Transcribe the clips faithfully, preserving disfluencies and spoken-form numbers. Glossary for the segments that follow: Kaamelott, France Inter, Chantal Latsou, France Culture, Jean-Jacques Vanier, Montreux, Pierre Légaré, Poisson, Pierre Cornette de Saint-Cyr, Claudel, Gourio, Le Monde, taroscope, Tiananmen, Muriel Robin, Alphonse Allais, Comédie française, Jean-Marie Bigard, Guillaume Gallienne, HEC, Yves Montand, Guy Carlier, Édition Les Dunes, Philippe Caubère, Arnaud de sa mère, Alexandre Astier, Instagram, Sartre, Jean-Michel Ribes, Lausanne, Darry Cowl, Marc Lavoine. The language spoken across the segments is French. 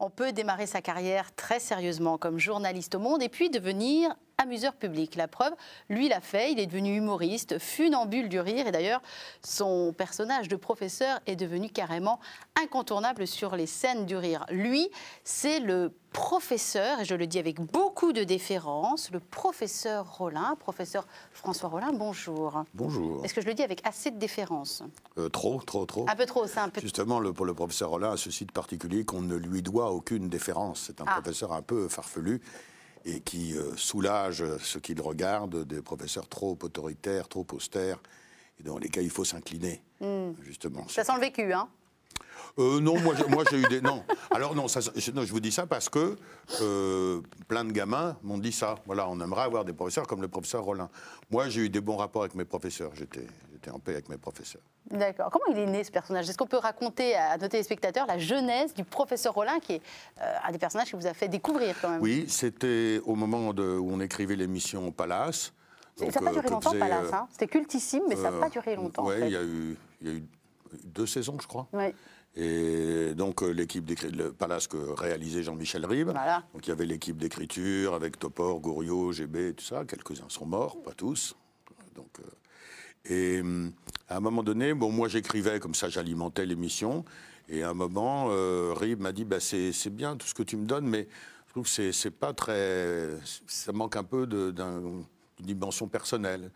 on peut démarrer sa carrière très sérieusement comme journaliste au Monde et puis devenir amuseur public. La preuve, lui l'a fait, il est devenu humoriste, funambule du rire, et d'ailleurs son personnage de professeur est devenu carrément incontournable sur les scènes du rire. Lui, c'est le professeur, et je le dis avec beaucoup de déférence, le professeur Rollin, professeur François Rollin, bonjour. Bonjour. Est-ce que je le dis avec assez de déférence ? euh, Trop, trop, trop. Un peu trop, c'est un peu... Justement, le, pour le professeur Rollin, ce site particulier qu'on ne lui doit aucune déférence. C'est un ah. professeur un peu farfelu, et qui soulage ce qu'il regarde des professeurs trop autoritaires, trop austères, et dans lesquels il faut s'incliner, mmh. justement. Ça sent le vécu, hein? euh, Non, moi, moi j'ai eu des... Non, alors non, ça, non, je vous dis ça parce que euh, plein de gamins m'ont dit ça. Voilà, on aimerait avoir des professeurs comme le professeur Rollin. Moi, j'ai eu des bons rapports avec mes professeurs, j'étais en paix avec mes professeurs. D'accord. Comment il est né, ce personnage? Est-ce qu'on peut raconter à nos téléspectateurs la jeunesse du professeur Rollin, qui est euh, un des personnages qui vous a fait découvrir quand même? Oui, c'était au moment de, où on écrivait l'émission Palace. Donc, ça n'a pas duré euh, longtemps, faisait, Palace. Hein. C'était cultissime, mais euh, ça n'a pas duré longtemps. Oui, il y a eu deux saisons, je crois. Ouais. Et donc l'équipe d'écriture, Palace que réalisait Jean-Michel Ribes. Voilà. Donc il y avait l'équipe d'écriture avec Topor, Gourio, Gébé, tout ça. Quelques-uns sont morts, pas tous. Donc... Euh, Et à un moment donné, bon, moi j'écrivais, comme ça j'alimentais l'émission, et à un moment, euh, Rib m'a dit bah, « c'est bien tout ce que tu me donnes, mais je trouve que c'est pas très... ça manque un peu d'une dimension personnelle ».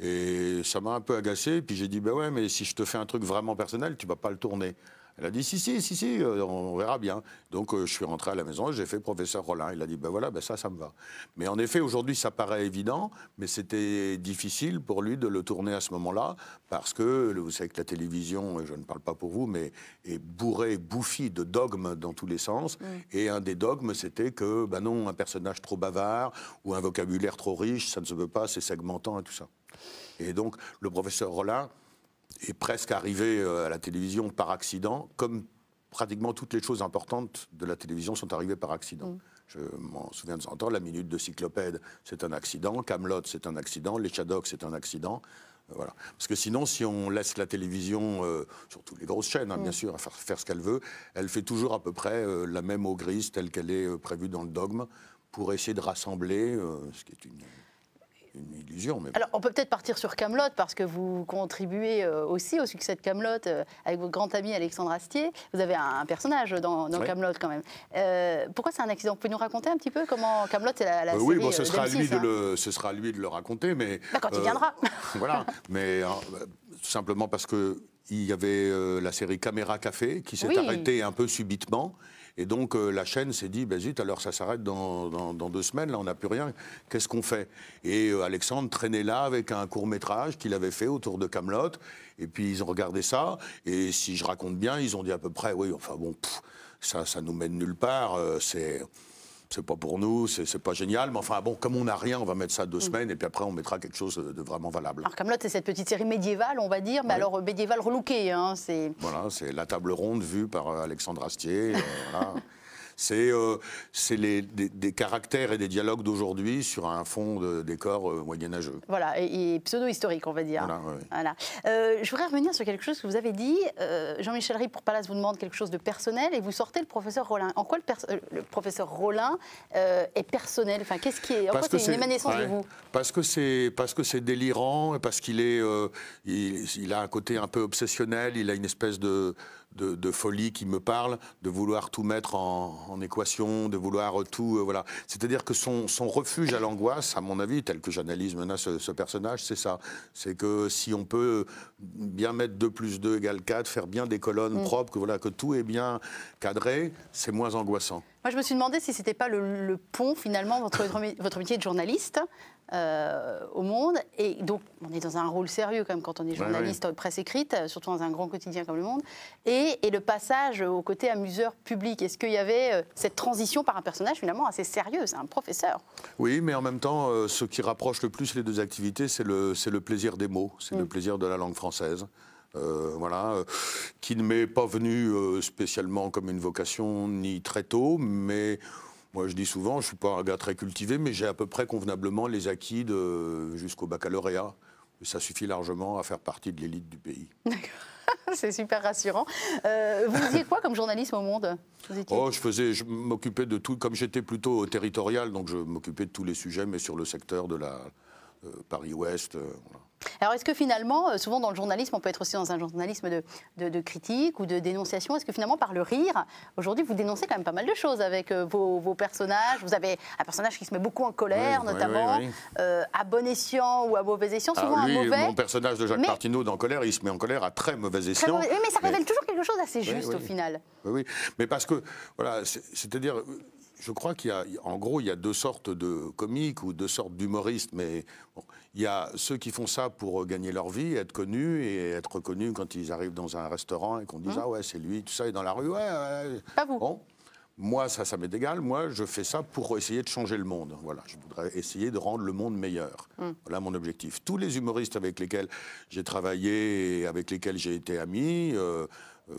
Et ça m'a un peu agacé, et puis j'ai dit bah, « ouais, mais si je te fais un truc vraiment personnel, tu vas pas le tourner ». Elle a dit « si, si, si, si, on verra bien ». Donc euh, je suis rentré à la maison, j'ai fait professeur Rollin. Il a dit ben « ben voilà, ben ça, ça me va ». Mais en effet, aujourd'hui, ça paraît évident, mais c'était difficile pour lui de le tourner à ce moment-là, parce que, vous savez que la télévision, et je ne parle pas pour vous, mais est bourrée, bouffie de dogmes dans tous les sens. Mmh. Et un des dogmes, c'était que, ben non, un personnage trop bavard, ou un vocabulaire trop riche, ça ne se peut pas, c'est segmentant et tout ça. Et donc, le professeur Rollin est presque arrivé à la télévision par accident, comme pratiquement toutes les choses importantes de la télévision sont arrivées par accident. Mmh. Je m'en souviens de temps en temps, la minute de Cyclopède, c'est un accident, Kaamelott, c'est un accident, les Chadocs, c'est un accident. Euh, voilà. Parce que sinon, si on laisse la télévision, euh, surtout les grosses chaînes, hein, mmh. bien sûr, à faire, faire ce qu'elle veut, elle fait toujours à peu près euh, la même eau grise telle qu'elle est euh, prévue dans le dogme pour essayer de rassembler, euh, ce qui est une... une illusion. Mais... Alors, on peut peut-être partir sur Kaamelott, parce que vous contribuez euh, aussi au succès de Kaamelott euh, avec votre grand ami Alexandre Astier. Vous avez un, un personnage dans, dans oui. Kaamelott, quand même. Euh, pourquoi c'est un accident? Vous pouvez nous raconter un petit peu comment Kaamelott, c'est la, la euh, série? Oui, bon, ce, euh, sera lui hein. de le, ce sera à lui de le raconter, mais... Bah, quand euh, il viendra. Voilà, mais euh, tout simplement parce qu'il y avait euh, la série Caméra Café, qui s'est oui. arrêtée un peu subitement. Et donc euh, la chaîne s'est dit, bah, zut, alors ça s'arrête dans, dans, dans deux semaines, là on n'a plus rien, qu'est-ce qu'on fait? Et euh, Alexandre traînait là avec un court-métrage qu'il avait fait autour de Kaamelott, et puis ils ont regardé ça, et si je raconte bien, ils ont dit à peu près, oui, enfin bon, pff, ça, ça nous mène nulle part, euh, c'est... c'est pas pour nous, c'est pas génial, mais enfin bon, comme on n'a rien, on va mettre ça deux mmh. semaines et puis après on mettra quelque chose de vraiment valable. Alors Kaamelott, c'est cette petite série médiévale, on va dire, mais oui. alors médiévale relookée. Hein, voilà, c'est la table ronde vue par Alexandre Astier. euh, voilà. C'est euh, les, des, des caractères et des dialogues d'aujourd'hui sur un fond de décor euh, moyenâgeux. Voilà, et, et pseudo-historique, on va dire. Voilà, oui. voilà. Euh, je voudrais revenir sur quelque chose que vous avez dit. Euh, Jean-Michel Ribes, pour Palace, vous demande quelque chose de personnel et vous sortez le professeur Rollin. En quoi le, pers euh, le professeur Rollin euh, est personnel? Enfin, qu'est-ce qui est? En parce quoi c'est une émanescence ouais, de vous? Parce que c'est délirant, parce qu'il est, euh, il, il a un côté un peu obsessionnel, il a une espèce de... De, de folie qui me parle, de vouloir tout mettre en, en équation, de vouloir tout... Euh, voilà. C'est-à-dire que son, son refuge à l'angoisse, à mon avis, tel que j'analyse maintenant ce, ce personnage, c'est ça. C'est que si on peut bien mettre deux plus deux égale quatre, faire bien des colonnes mmh. propres, que, voilà, que tout est bien cadré, c'est moins angoissant. Moi, je me suis demandé si c'était pas le, le pont, finalement, votre, votre métier de journaliste euh, au Monde. Et donc, on est dans un rôle sérieux, quand même, quand on est journaliste, ouais, ouais. presse écrite, surtout dans un grand quotidien comme Le Monde. Et, et le passage au côté amuseur public. Est-ce qu'il y avait euh, cette transition par un personnage, finalement, assez sérieux? C'est un professeur. Oui, mais en même temps, euh, ce qui rapproche le plus les deux activités, c'est le, c'est le plaisir des mots, c'est mmh. le plaisir de la langue française. Euh, voilà, euh, qui ne m'est pas venu euh, spécialement comme une vocation ni très tôt, mais moi je dis souvent, je ne suis pas un gars très cultivé, mais j'ai à peu près convenablement les acquis jusqu'au baccalauréat. Et ça suffit largement à faire partie de l'élite du pays. D'accord. C'est super rassurant. Euh, vous faisiez quoi comme journalisme au Monde? Vous étiez... Oh, je faisais, je m'occupais de tout. Comme j'étais plutôt territorial, donc je m'occupais de tous les sujets, mais sur le secteur de la euh, Paris-Ouest. Euh, voilà. Alors, est-ce que finalement, souvent dans le journalisme, on peut être aussi dans un journalisme de, de, de critique ou de dénonciation, est-ce que finalement, par le rire, aujourd'hui, vous dénoncez quand même pas mal de choses avec vos, vos personnages? Vous avez un personnage qui se met beaucoup en colère, oui, notamment, oui, oui, oui. Euh, à bon escient ou à mauvais escient, souvent ah, lui, à mauvais. Mon personnage de Jacques mais... Martineau dans Colères, il se met en colère à très mauvais escient. Très mauvais... Oui, mais ça révèle mais... toujours quelque chose d'assez juste, oui, oui, au oui. final. Oui, oui, mais parce que, voilà, c'est-à-dire... Je crois qu'il y a, en gros, il y a deux sortes de comiques ou deux sortes d'humoristes, mais bon, il y a ceux qui font ça pour gagner leur vie, être connus et être reconnus quand ils arrivent dans un restaurant et qu'on dise mmh. ah ouais c'est lui, tout ça, et dans la rue ouais. ouais. Pas vous. Bon, moi ça, ça m'est égal. Moi je fais ça pour essayer de changer le monde. Voilà, je voudrais essayer de rendre le monde meilleur. Mmh. Voilà mon objectif. Tous les humoristes avec lesquels j'ai travaillé, et avec lesquels j'ai été ami. Euh, Euh,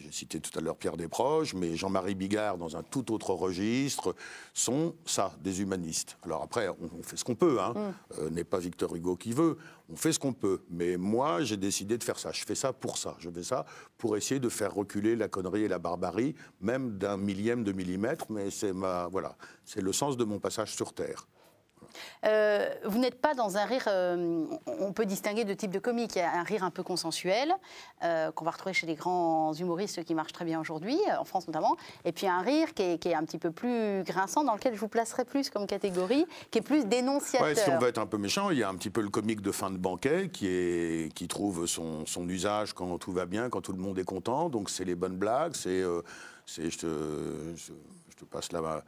j'ai cité tout à l'heure Pierre Desproges, mais Jean-Marie Bigard, dans un tout autre registre, sont, ça, des humanistes. Alors après, on, on fait ce qu'on peut, hein. Mm. Euh, n'est pas Victor Hugo qui veut, on fait ce qu'on peut. Mais moi, j'ai décidé de faire ça, je fais ça pour ça, je fais ça pour essayer de faire reculer la connerie et la barbarie, même d'un millième de millimètre, mais c'est ma, voilà, c'est le sens de mon passage sur Terre. Euh, vous n'êtes pas dans un rire, euh, on peut distinguer deux types de comiques. Il y a un rire un peu consensuel, euh, qu'on va retrouver chez les grands humoristes qui marchent très bien aujourd'hui, en France notamment, et puis un rire qui est, qui est un petit peu plus grinçant, dans lequel je vous placerai plus comme catégorie, qui est plus dénonciateur. Ouais, si on veut être un peu méchant, il y a un petit peu le comique de fin de banquet qui, est, qui trouve son, son usage quand tout va bien, quand tout le monde est content, donc c'est les bonnes blagues, c'est euh, je, te, je, je te passe là-bas...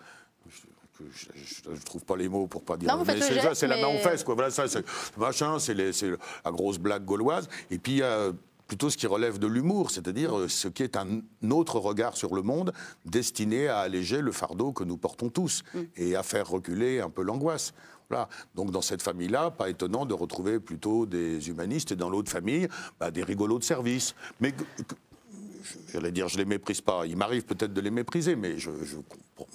Je ne trouve pas les mots pour pas dire... Non, mais c'est ça, c'est mais... la main aux fesses, quoi. Voilà, ça, c'est machin, c'est la grosse blague gauloise. Et puis, il y a plutôt ce qui relève de l'humour, c'est-à-dire ce qui est un autre regard sur le monde destiné à alléger le fardeau que nous portons tous mm. et à faire reculer un peu l'angoisse. Voilà. Donc, dans cette famille-là, pas étonnant de retrouver plutôt des humanistes et dans l'autre famille, bah, des rigolos de service. Mais... J'allais dire, je ne les méprise pas. Il m'arrive peut-être de les mépriser, mais je, je,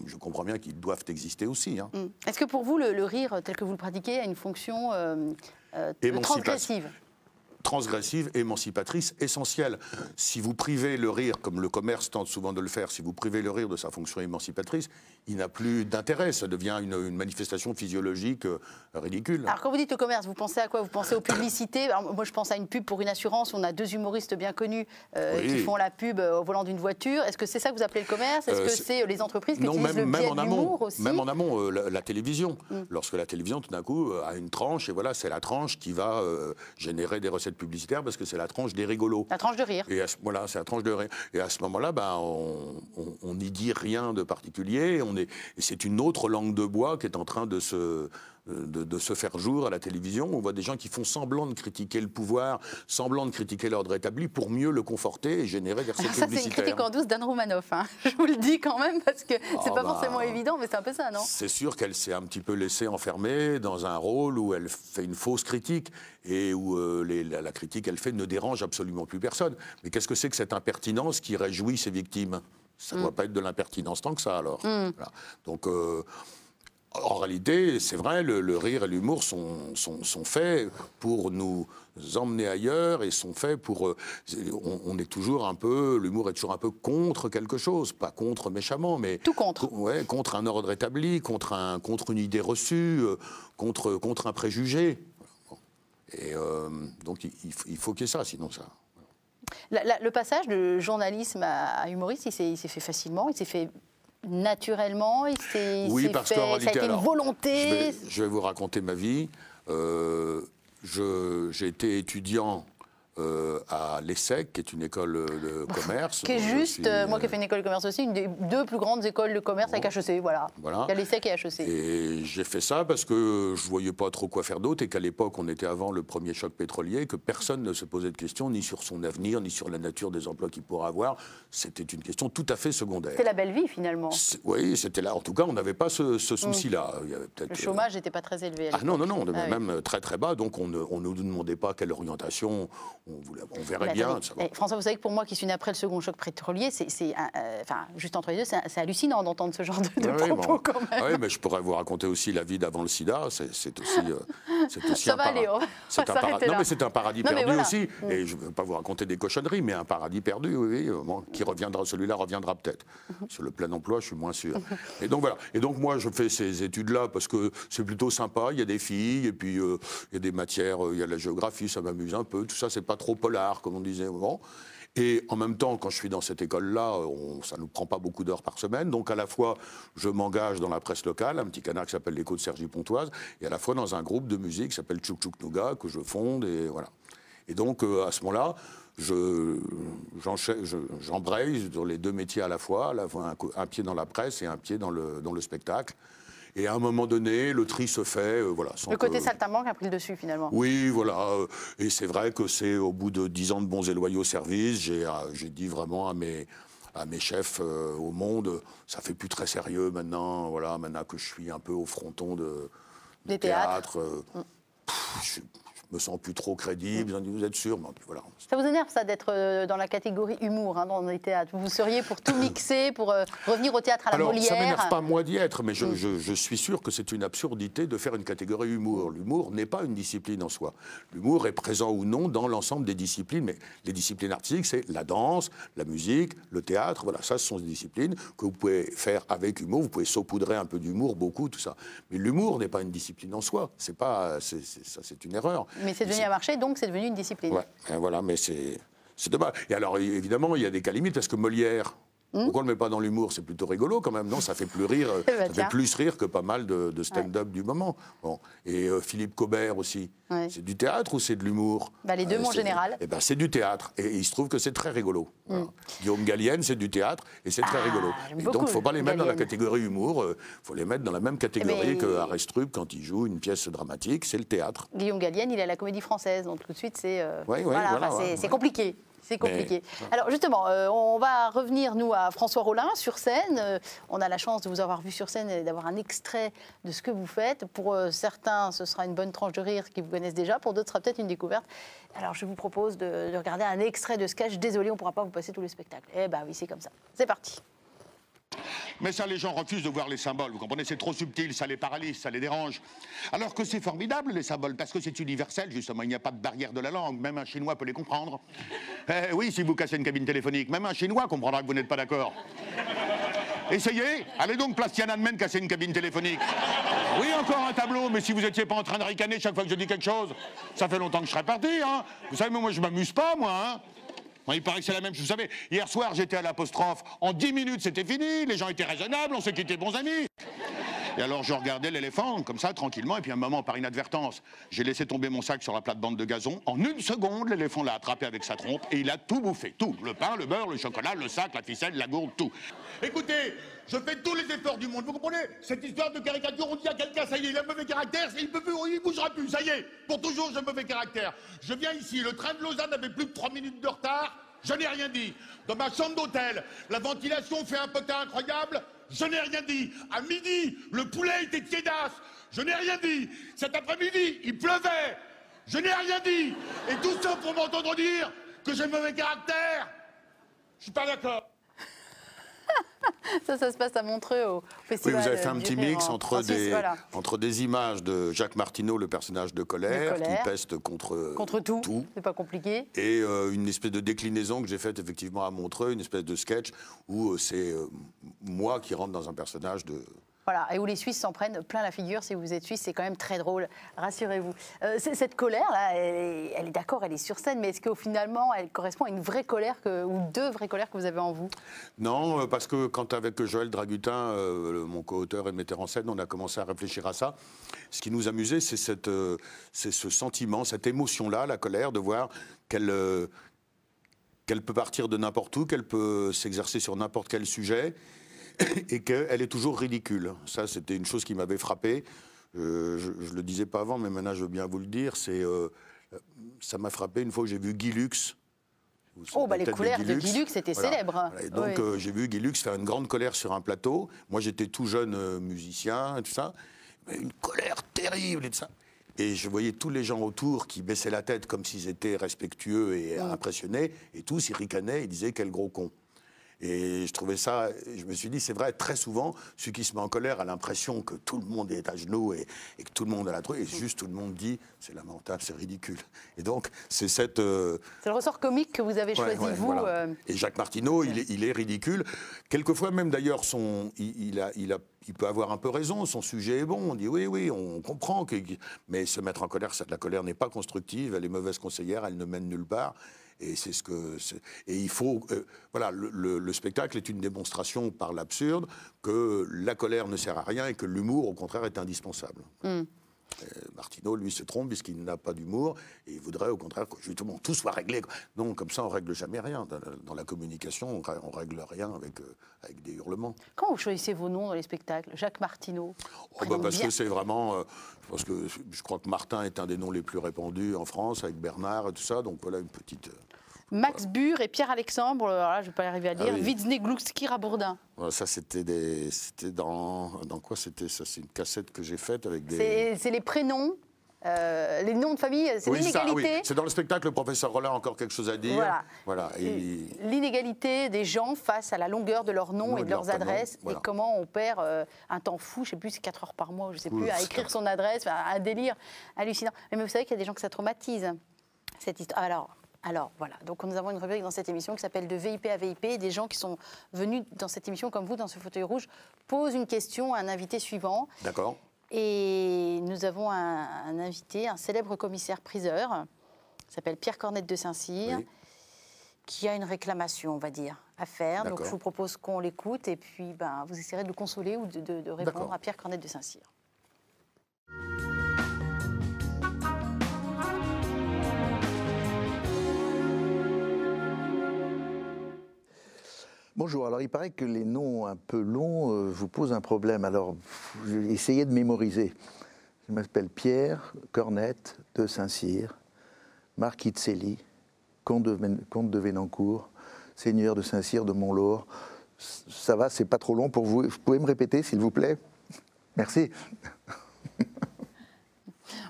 je comprends bien qu'ils doivent exister aussi. Hein. Mmh. Est-ce que pour vous, le, le rire tel que vous le pratiquez a une fonction euh, euh, transgressive ? Transgressive, émancipatrice, essentielle. Si vous privez le rire, comme le commerce tente souvent de le faire, si vous privez le rire de sa fonction émancipatrice, il n'a plus d'intérêt, ça devient une, une manifestation physiologique ridicule. Alors quand vous dites au commerce, vous pensez à quoi? Vous pensez aux publicités? Alors, moi je pense à une pub pour une assurance, on a deux humoristes bien connus euh, oui. qui font la pub au volant d'une voiture. Est-ce que c'est ça que vous appelez le commerce? Est-ce euh, que c'est les entreprises qui non, utilisent même, le biais de l'humour aussi? Même en amont, euh, la, la télévision. Mm. Lorsque la télévision tout d'un coup a une tranche, et voilà, c'est la tranche qui va euh, générer des recettes publicitaire parce que c'est la tranche des rigolos. La tranche de rire. Et à ce, voilà, c'est la tranche de rire. Et à ce moment-là, ben, on n'y dit rien de particulier. On est, c'est une autre langue de bois qui est en train de se... De, de se faire jour à la télévision. On voit des gens qui font semblant de critiquer le pouvoir, semblant de critiquer l'ordre établi pour mieux le conforter et générer des recettes publicitaires. Ça, c'est une critique en douce d'Anne Roumanoff. Hein. Je vous le dis quand même parce que c'est oh pas bah, forcément évident, mais c'est un peu ça, non? C'est sûr qu'elle s'est un petit peu laissée enfermer dans un rôle où elle fait une fausse critique et où euh, les, la, la critique qu'elle fait ne dérange absolument plus personne. Mais qu'est-ce que c'est que cette impertinence qui réjouit ses victimes? Ça ne mmh. doit pas être de l'impertinence tant que ça, alors. Mmh. Voilà. Donc... Euh, en réalité, c'est vrai, le, le rire et l'humour sont, sont, sont faits pour nous emmener ailleurs et sont faits pour... On, on est toujours un peu... L'humour est toujours un peu contre quelque chose, pas contre méchamment, mais... Tout contre. Ouais, contre un ordre établi, contre, un, contre une idée reçue, contre, contre un préjugé. Et euh, donc il, il faut qu'il y ait ça, sinon ça... La, la, le passage de journalisme à, à humoriste, il s'est fait facilement, il s'est fait... naturellement, il s'est oui, parce fait, que, en réalité, ça a été alors, une volonté. Je vais, je vais vous raconter ma vie. Euh, j'ai été étudiant euh, à l'H E C, qui est une école de commerce. Qui est juste, suis, euh, moi qui ai fait une école de commerce aussi, une des deux plus grandes écoles de commerce bon, avec H E C, voilà. voilà. Il y a l'H E C et H E C. Et j'ai fait ça parce que je ne voyais pas trop quoi faire d'autre et qu'à l'époque, on était avant le premier choc pétrolier, que personne ne se posait de questions ni sur son avenir, ni sur la nature des emplois qu'il pourra avoir. C'était une question tout à fait secondaire. C'était la belle vie, finalement. Oui, c'était là. En tout cas, on n'avait pas ce, ce souci-là. Mmh. Le chômage n'était euh... pas très élevé. Ah non, non, non, on avait ah, même oui. très très bas, donc on ne on nous demandait pas quelle orientation on, voulait, on verrait bah, bien. Ça va. François, vous savez que pour moi, qui suis né après le second choc pétrolier, c'est, c'est, euh, enfin, juste entre les deux, c'est hallucinant d'entendre ce genre de, de oui, propos bon, quand même. Oui, mais je pourrais vous raconter aussi la vie d'avant le sida, c'est aussi, euh, aussi ça un, va para... aller, on va un paradis. Non, mais c'est un paradis non, perdu voilà. aussi, mmh. et je ne veux pas vous raconter des cochonneries, mais un paradis perdu, oui, oui bon, qui reviendra, celui-là reviendra peut-être. Mmh. Sur le plein emploi, je suis moins sûr. Mmh. Et donc voilà, et donc moi, je fais ces études-là parce que c'est plutôt sympa, il y a des filles, et puis euh, il y a des matières, il y a de la géographie, ça m'amuse un peu, tout ça, c'est pas trop polar, comme on disait avant. Et en même temps, quand je suis dans cette école-là, ça ne nous prend pas beaucoup d'heures par semaine. Donc à la fois, je m'engage dans la presse locale, un petit canard qui s'appelle l'Écho de Cergy-Pontoise, et à la fois dans un groupe de musique qui s'appelle Tchouk Tchouk Nougat, que je fonde, et voilà. Et donc, euh, à ce moment-là, j'embraye je, je, dans les deux métiers à la fois, à la fois un, un pied dans la presse et un pied dans le, dans le spectacle. Et à un moment donné, le tri se fait, euh, voilà. Sans le côté que... saltimbanque a pris le dessus, finalement. Oui, voilà. Et c'est vrai que c'est au bout de dix ans de bons et loyaux services, j'ai j'ai dit vraiment à mes, à mes chefs euh, au Monde, ça fait plus très sérieux maintenant, voilà, maintenant que je suis un peu au fronton de, de théâtre. Euh, mmh. pff, je, je me sens plus trop crédible, mmh. vous êtes sûr, mais voilà. Ça vous énerve, ça, d'être dans la catégorie humour, hein, dans les théâtres? Vous seriez pour tout mixer, pour euh, revenir au théâtre à la Alors, Molière. Ça ne m'énerve pas, moi, d'y être, mais je, mmh. je, je suis sûr que c'est une absurdité de faire une catégorie humour. L'humour n'est pas une discipline en soi. L'humour est présent ou non dans l'ensemble des disciplines, mais les disciplines artistiques, c'est la danse, la musique, le théâtre, voilà, ça, ce sont des disciplines que vous pouvez faire avec humour, vous pouvez saupoudrer un peu d'humour, beaucoup, tout ça. Mais l'humour n'est pas une discipline en soi, c'est pas, c'est, c'est, ça, c'est une erreur. Mais c'est devenu un marché, donc c'est devenu une discipline. Ouais, voilà, mais c'est dommage. Et alors, évidemment, il y a des cas limites, parce que Molière, mmh. pourquoi on ne le met pas dans l'humour? C'est plutôt rigolo, quand même, non? Ça fait plus rire, ça fait plus rire que pas mal de, de stand-up ouais. du moment. Bon. Et euh, Philippe Caubère aussi. Ouais. C'est du théâtre ou c'est de l'humour? Bah, les deux, euh, en général. Eh ben, c'est du théâtre. Et, et il se trouve que c'est très rigolo. Mmh. Voilà. Guillaume Gallienne, c'est du théâtre et c'est ah, très rigolo. Et donc, il ne faut pas les mettre Gallienne. dans la catégorie humour. Il euh, faut les mettre dans la même catégorie ben, qu'Arestrup, quand il joue une pièce dramatique. C'est le théâtre. Guillaume Gallienne, il est à la Comédie française. Donc, tout de suite, c'est euh, ouais, ouais, voilà, voilà, enfin, ouais. compliqué. C'est compliqué. Mais... Alors, justement, euh, on va revenir, nous, à François Rollin, sur scène. Euh, on a la chance de vous avoir vu sur scène et d'avoir un extrait de ce que vous faites. Pour euh, certains, ce sera une bonne tranche de rire qui vous connaissent déjà. Pour d'autres, ce sera peut-être une découverte. Alors, je vous propose de, de regarder un extrait de sketch. Désolé, on ne pourra pas vous passer tout le spectacle. Eh ben oui, c'est comme ça. C'est parti. Mais ça, les gens refusent de voir les symboles, vous comprenez, c'est trop subtil, ça les paralyse, ça les dérange. Alors que c'est formidable, les symboles, parce que c'est universel, justement, il n'y a pas de barrière de la langue, même un Chinois peut les comprendre. Eh oui, si vous cassez une cabine téléphonique, même un Chinois comprendra que vous n'êtes pas d'accord. Essayez, allez donc place Tiananmen casser une cabine téléphonique. Oui, encore un tableau, mais si vous n'étiez pas en train de ricaner chaque fois que je dis quelque chose, ça fait longtemps que je serais parti, hein. Vous savez, moi, je m'amuse pas, moi, hein. Il paraît que c'est la même chose. Vous savez, hier soir, j'étais à l'Apostrophe. En dix minutes, c'était fini. Les gens étaient raisonnables. On s'est quittés bons amis. Et alors, je regardais l'éléphant, comme ça, tranquillement. Et puis, à un moment, par inadvertance, j'ai laissé tomber mon sac sur la plate-bande de gazon. En une seconde, l'éléphant l'a attrapé avec sa trompe. Et il a tout bouffé. Tout. Le pain, le beurre, le chocolat, le sac, la ficelle, la gourde, tout. Écoutez, je fais tous les efforts du monde. Vous comprenez? Cette histoire de caricature, on dit à quelqu'un, ça y est, il a mauvais caractère. Il peut plus, il bougera plus. Ça y est, pour toujours, j'ai mauvais caractère. Je viens ici. Le train de Lausanne avait plus de trois minutes de retard. Je n'ai rien dit. Dans ma chambre d'hôtel, la ventilation fait un potin incroyable. Je n'ai rien dit. À midi, le poulet était tiédasse. Je n'ai rien dit. Cet après-midi, il pleuvait. Je n'ai rien dit. Et tout ça pour m'entendre dire que j'ai mauvais caractère. Je suis pas d'accord. Ça, ça se passe à Montreux, au Festival. Oui, vous avez fait un petit mix entre, en Suisse, des, voilà. entre des images de Jacques Martineau, le personnage de Colères, qui peste contre, contre tout, tout. c'est pas compliqué, et euh, une espèce de déclinaison que j'ai faite effectivement à Montreux, une espèce de sketch où euh, c'est euh, moi qui rentre dans un personnage de... Voilà, et où les Suisses s'en prennent plein la figure. Si vous êtes Suisse, c'est quand même très drôle, rassurez-vous. Euh, cette colère-là, elle, elle est d'accord, elle est sur scène, mais est-ce que finalement, elle correspond à une vraie colère que, ou deux vraies colères que vous avez en vous? Non, parce que quand avec Joël Dragutin, euh, mon co-auteur et metteur en scène, on a commencé à réfléchir à ça, ce qui nous amusait, c'est euh, ce sentiment, cette émotion-là, la colère, de voir qu'elle euh, qu'elle peut partir de n'importe où, qu'elle peut s'exercer sur n'importe quel sujet, et qu'elle est toujours ridicule. Ça, c'était une chose qui m'avait frappé. Euh, je ne le disais pas avant, mais maintenant, je veux bien vous le dire. C'est, euh, ça m'a frappé une fois que j'ai vu Guy Lux. Oh, bah les colères de Guy Lux étaient voilà. célèbres. Voilà. Et donc, oui. euh, j'ai vu Guy Lux faire une grande colère sur un plateau. Moi, j'étais tout jeune euh, musicien et tout ça. Mais une colère terrible et tout ça. Et je voyais tous les gens autour qui baissaient la tête comme s'ils étaient respectueux et mmh. impressionnés. Et tous, ils ricanaient, ils disaient « quel gros con ». Et je trouvais ça, je me suis dit, c'est vrai, très souvent, celui qui se met en colère a l'impression que tout le monde est à genoux et, et que tout le monde a la truie. Et juste, tout le monde dit, c'est lamentable, c'est ridicule. Et donc, c'est cette... Euh... C'est le ressort comique que vous avez ouais, choisi, ouais, vous. Voilà. Euh... Et Jacques Martineau, ouais. il, est, il est ridicule. Quelquefois, même d'ailleurs, son, il, il, a, il, a, il peut avoir un peu raison, son sujet est bon. On dit, oui, oui, on comprend. Que... Mais se mettre en colère, ça, la colère n'est pas constructive, elle est mauvaise conseillère, elle ne mène nulle part. Et c'est ce que et il faut euh, voilà le, le, le spectacle est une démonstration par l'absurde que la colère ne sert à rien et que l'humour au contraire est indispensable. Mm. Martineau lui se trompe puisqu'il n'a pas d'humour et il voudrait au contraire que justement tout soit réglé. Non, comme ça on règle jamais rien dans la, dans la communication, on règle rien avec euh, avec des hurlements. Quand vous choisissez vos noms dans les spectacles, Jacques Martineau. Oh, bah parce bien. que c'est vraiment, euh, je pense que je crois que Martin est un des noms les plus répandus en France avec Bernard et tout ça, donc voilà une petite. Euh, Max voilà. Bure et Pierre-Alexandre, alors là je ne vais pas y arriver à lire, ah oui. Widzné Glouski Rabourdin. Voilà, ça c'était des... c'était dans... dans quoi c'était ça? C'est une cassette que j'ai faite avec des... C'est les prénoms, euh, les noms de famille, c'est oui, l'inégalité. Oui. C'est dans le spectacle, le professeur Rollin a encore quelque chose à dire. Voilà. Voilà. Et... l'inégalité des gens face à la longueur de leurs noms et de, de leurs leur adresses, voilà. Et comment on perd euh, un temps fou, je ne sais plus, c'est quatre heures par mois, je ne sais plus, Ouf. à écrire son adresse, un délire hallucinant. Mais vous savez qu'il y a des gens que ça traumatise, cette histoire. Alors... Alors voilà, donc nous avons une rubrique dans cette émission qui s'appelle de V I P à V I P. Des gens qui sont venus dans cette émission comme vous, dans ce fauteuil rouge, posent une question à un invité suivant. D'accord. Et nous avons un, un invité, un célèbre commissaire priseur, qui s'appelle Pierre Cornette de Saint-Cyr, oui. qui a une réclamation, on va dire, à faire. Donc je vous propose qu'on l'écoute et puis ben, vous essayerez de le consoler ou de, de, de répondre à Pierre Cornette de Saint-Cyr. Bonjour, alors il paraît que les noms un peu longs euh, vous posent un problème, alors essayez de mémoriser. Je m'appelle Pierre Cornette de Saint-Cyr, marquis de Cély, comte de, comte de Vénancourt, seigneur de Saint-Cyr de Montlaur. Ça va, c'est pas trop long pour vous. Vous pouvez me répéter, s'il vous plaît? Merci.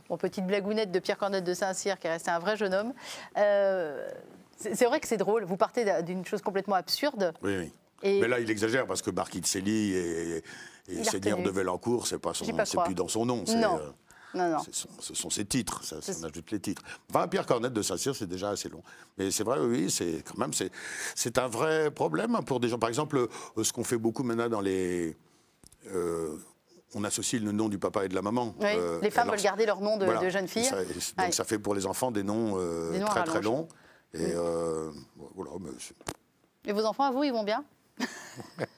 Bon, petite blagounette de Pierre Cornette de Saint-Cyr, qui est resté un vrai jeune homme. Euh... C'est vrai que c'est drôle, vous partez d'une chose complètement absurde. Oui, oui. Et mais là, il exagère parce que marquis de Cély et, et seigneur de Vélancourt, c'est pas son, c'est plus dans son nom. Non, euh, non, non. Son, ce sont ses titres, ça, on ajoute les titres. Enfin, Pierre Cornette de Saint-Cyr, c'est déjà assez long. Mais c'est vrai, oui, c'est quand même, c'est un vrai problème pour des gens. Par exemple, ce qu'on fait beaucoup maintenant dans les... Euh, on associe le nom du papa et de la maman. Oui, euh, les femmes veulent garder leur nom de, voilà, de jeune fille. Ça, donc ouais. ça fait pour les enfants des noms, euh, des noms très très longs. Et, euh, voilà, mais et vos enfants, à vous, ils vont bien?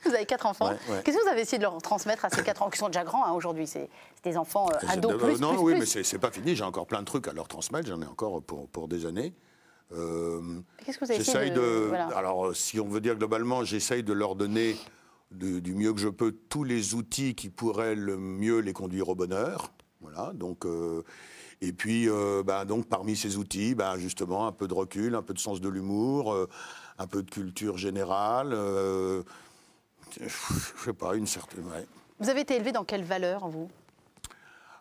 Vous avez quatre enfants. Ouais, ouais. Qu'est-ce que vous avez essayé de leur transmettre à ces quatre enfants qui sont déjà grands hein, aujourd'hui? C'est des enfants euh, ados de, plus, euh, Non, plus, oui, plus. mais c'est pas fini. J'ai encore plein de trucs à leur transmettre. J'en ai encore pour, pour des années. Euh, Qu'est-ce que vous avez essayé de... de voilà. Alors, si on veut dire globalement, j'essaye de leur donner de, du mieux que je peux tous les outils qui pourraient le mieux les conduire au bonheur. Voilà, donc... Euh, Et puis, euh, bah, donc, parmi ces outils, bah, justement, un peu de recul, un peu de sens de l'humour, euh, un peu de culture générale, euh, je sais pas, une certaine... Ouais. Vous avez été élevé dans quelle valeur, vous?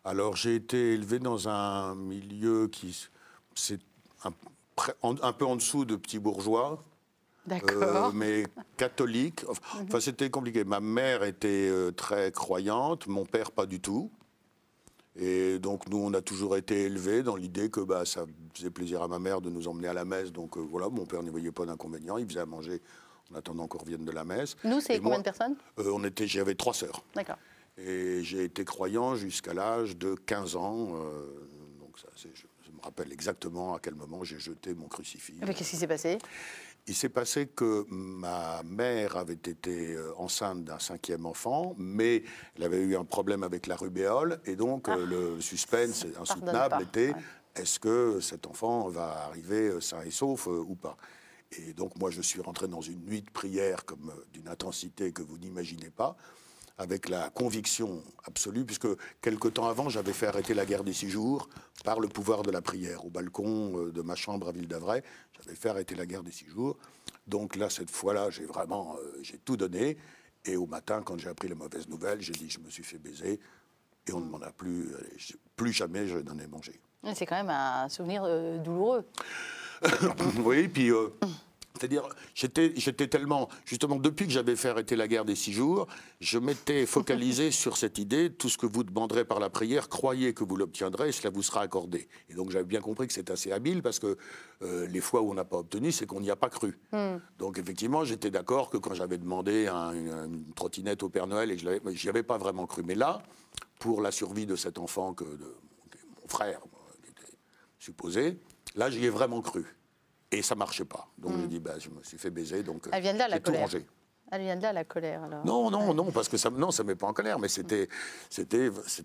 Alors, j'ai été élevé dans un milieu qui... C'est un, un peu en dessous de petits bourgeois. D'accord. Euh, mais catholique. Enfin, mm-hmm. c'était compliqué. Ma mère était euh, très croyante, mon père, pas du tout. Et donc, nous, on a toujours été élevés dans l'idée que bah, ça faisait plaisir à ma mère de nous emmener à la messe. Donc, euh, voilà, mon père n'y voyait pas d'inconvénient. Il faisait à manger en attendant qu'on revienne de la messe. Nous, c'est combien moi, de personnes euh, on était, j'avais trois sœurs. D'accord. Et j'ai été croyant jusqu'à l'âge de quinze ans. Euh, donc, ça, je, je me rappelle exactement à quel moment j'ai jeté mon crucifix. Mais qu'est-ce qui s'est passé? Il s'est passé que ma mère avait été enceinte d'un cinquième enfant, mais elle avait eu un problème avec la rubéole, et donc ah, le suspense insoutenable était, ouais. est-ce que cet enfant va arriver sain et sauf euh, ou pas? Et donc moi je suis rentré dans une nuit de prière comme euh, d'une intensité que vous n'imaginez pas, avec la conviction absolue, puisque quelque temps avant, j'avais fait arrêter la guerre des six jours par le pouvoir de la prière. Au balcon de ma chambre à Ville-d'Avray, j'avais fait arrêter la guerre des six jours. Donc là, cette fois-là, j'ai vraiment, euh, j'ai tout donné. Et au matin, quand j'ai appris la mauvaise nouvelle, j'ai dit, je me suis fait baiser. Et on ne m'en a plus, plus jamais, je n'en ai mangé. C'est quand même un souvenir euh, douloureux. Oui, puis... Euh, c'est-à-dire, j'étais tellement... Justement, depuis que j'avais fait arrêter la guerre des six jours, je m'étais focalisé sur cette idée, tout ce que vous demanderez par la prière, croyez que vous l'obtiendrez, cela vous sera accordé. Et donc, j'avais bien compris que c'est assez habile, parce que euh, les fois où on n'a pas obtenu, c'est qu'on n'y a pas cru. Mm. Donc, effectivement, j'étais d'accord que quand j'avais demandé un, une, une trottinette au Père Noël, et je n'y avais pas vraiment cru. Mais là, pour la survie de cet enfant, que de, mon frère était supposé, là, j'y ai vraiment cru. Et ça ne marchait pas. Donc mmh. je dis, bah, je me suis fait baiser, donc j'ai tout mangé. Elle vient de là, la colère, alors? Non, non, non, parce que ça ne ça met pas en colère, mais c'était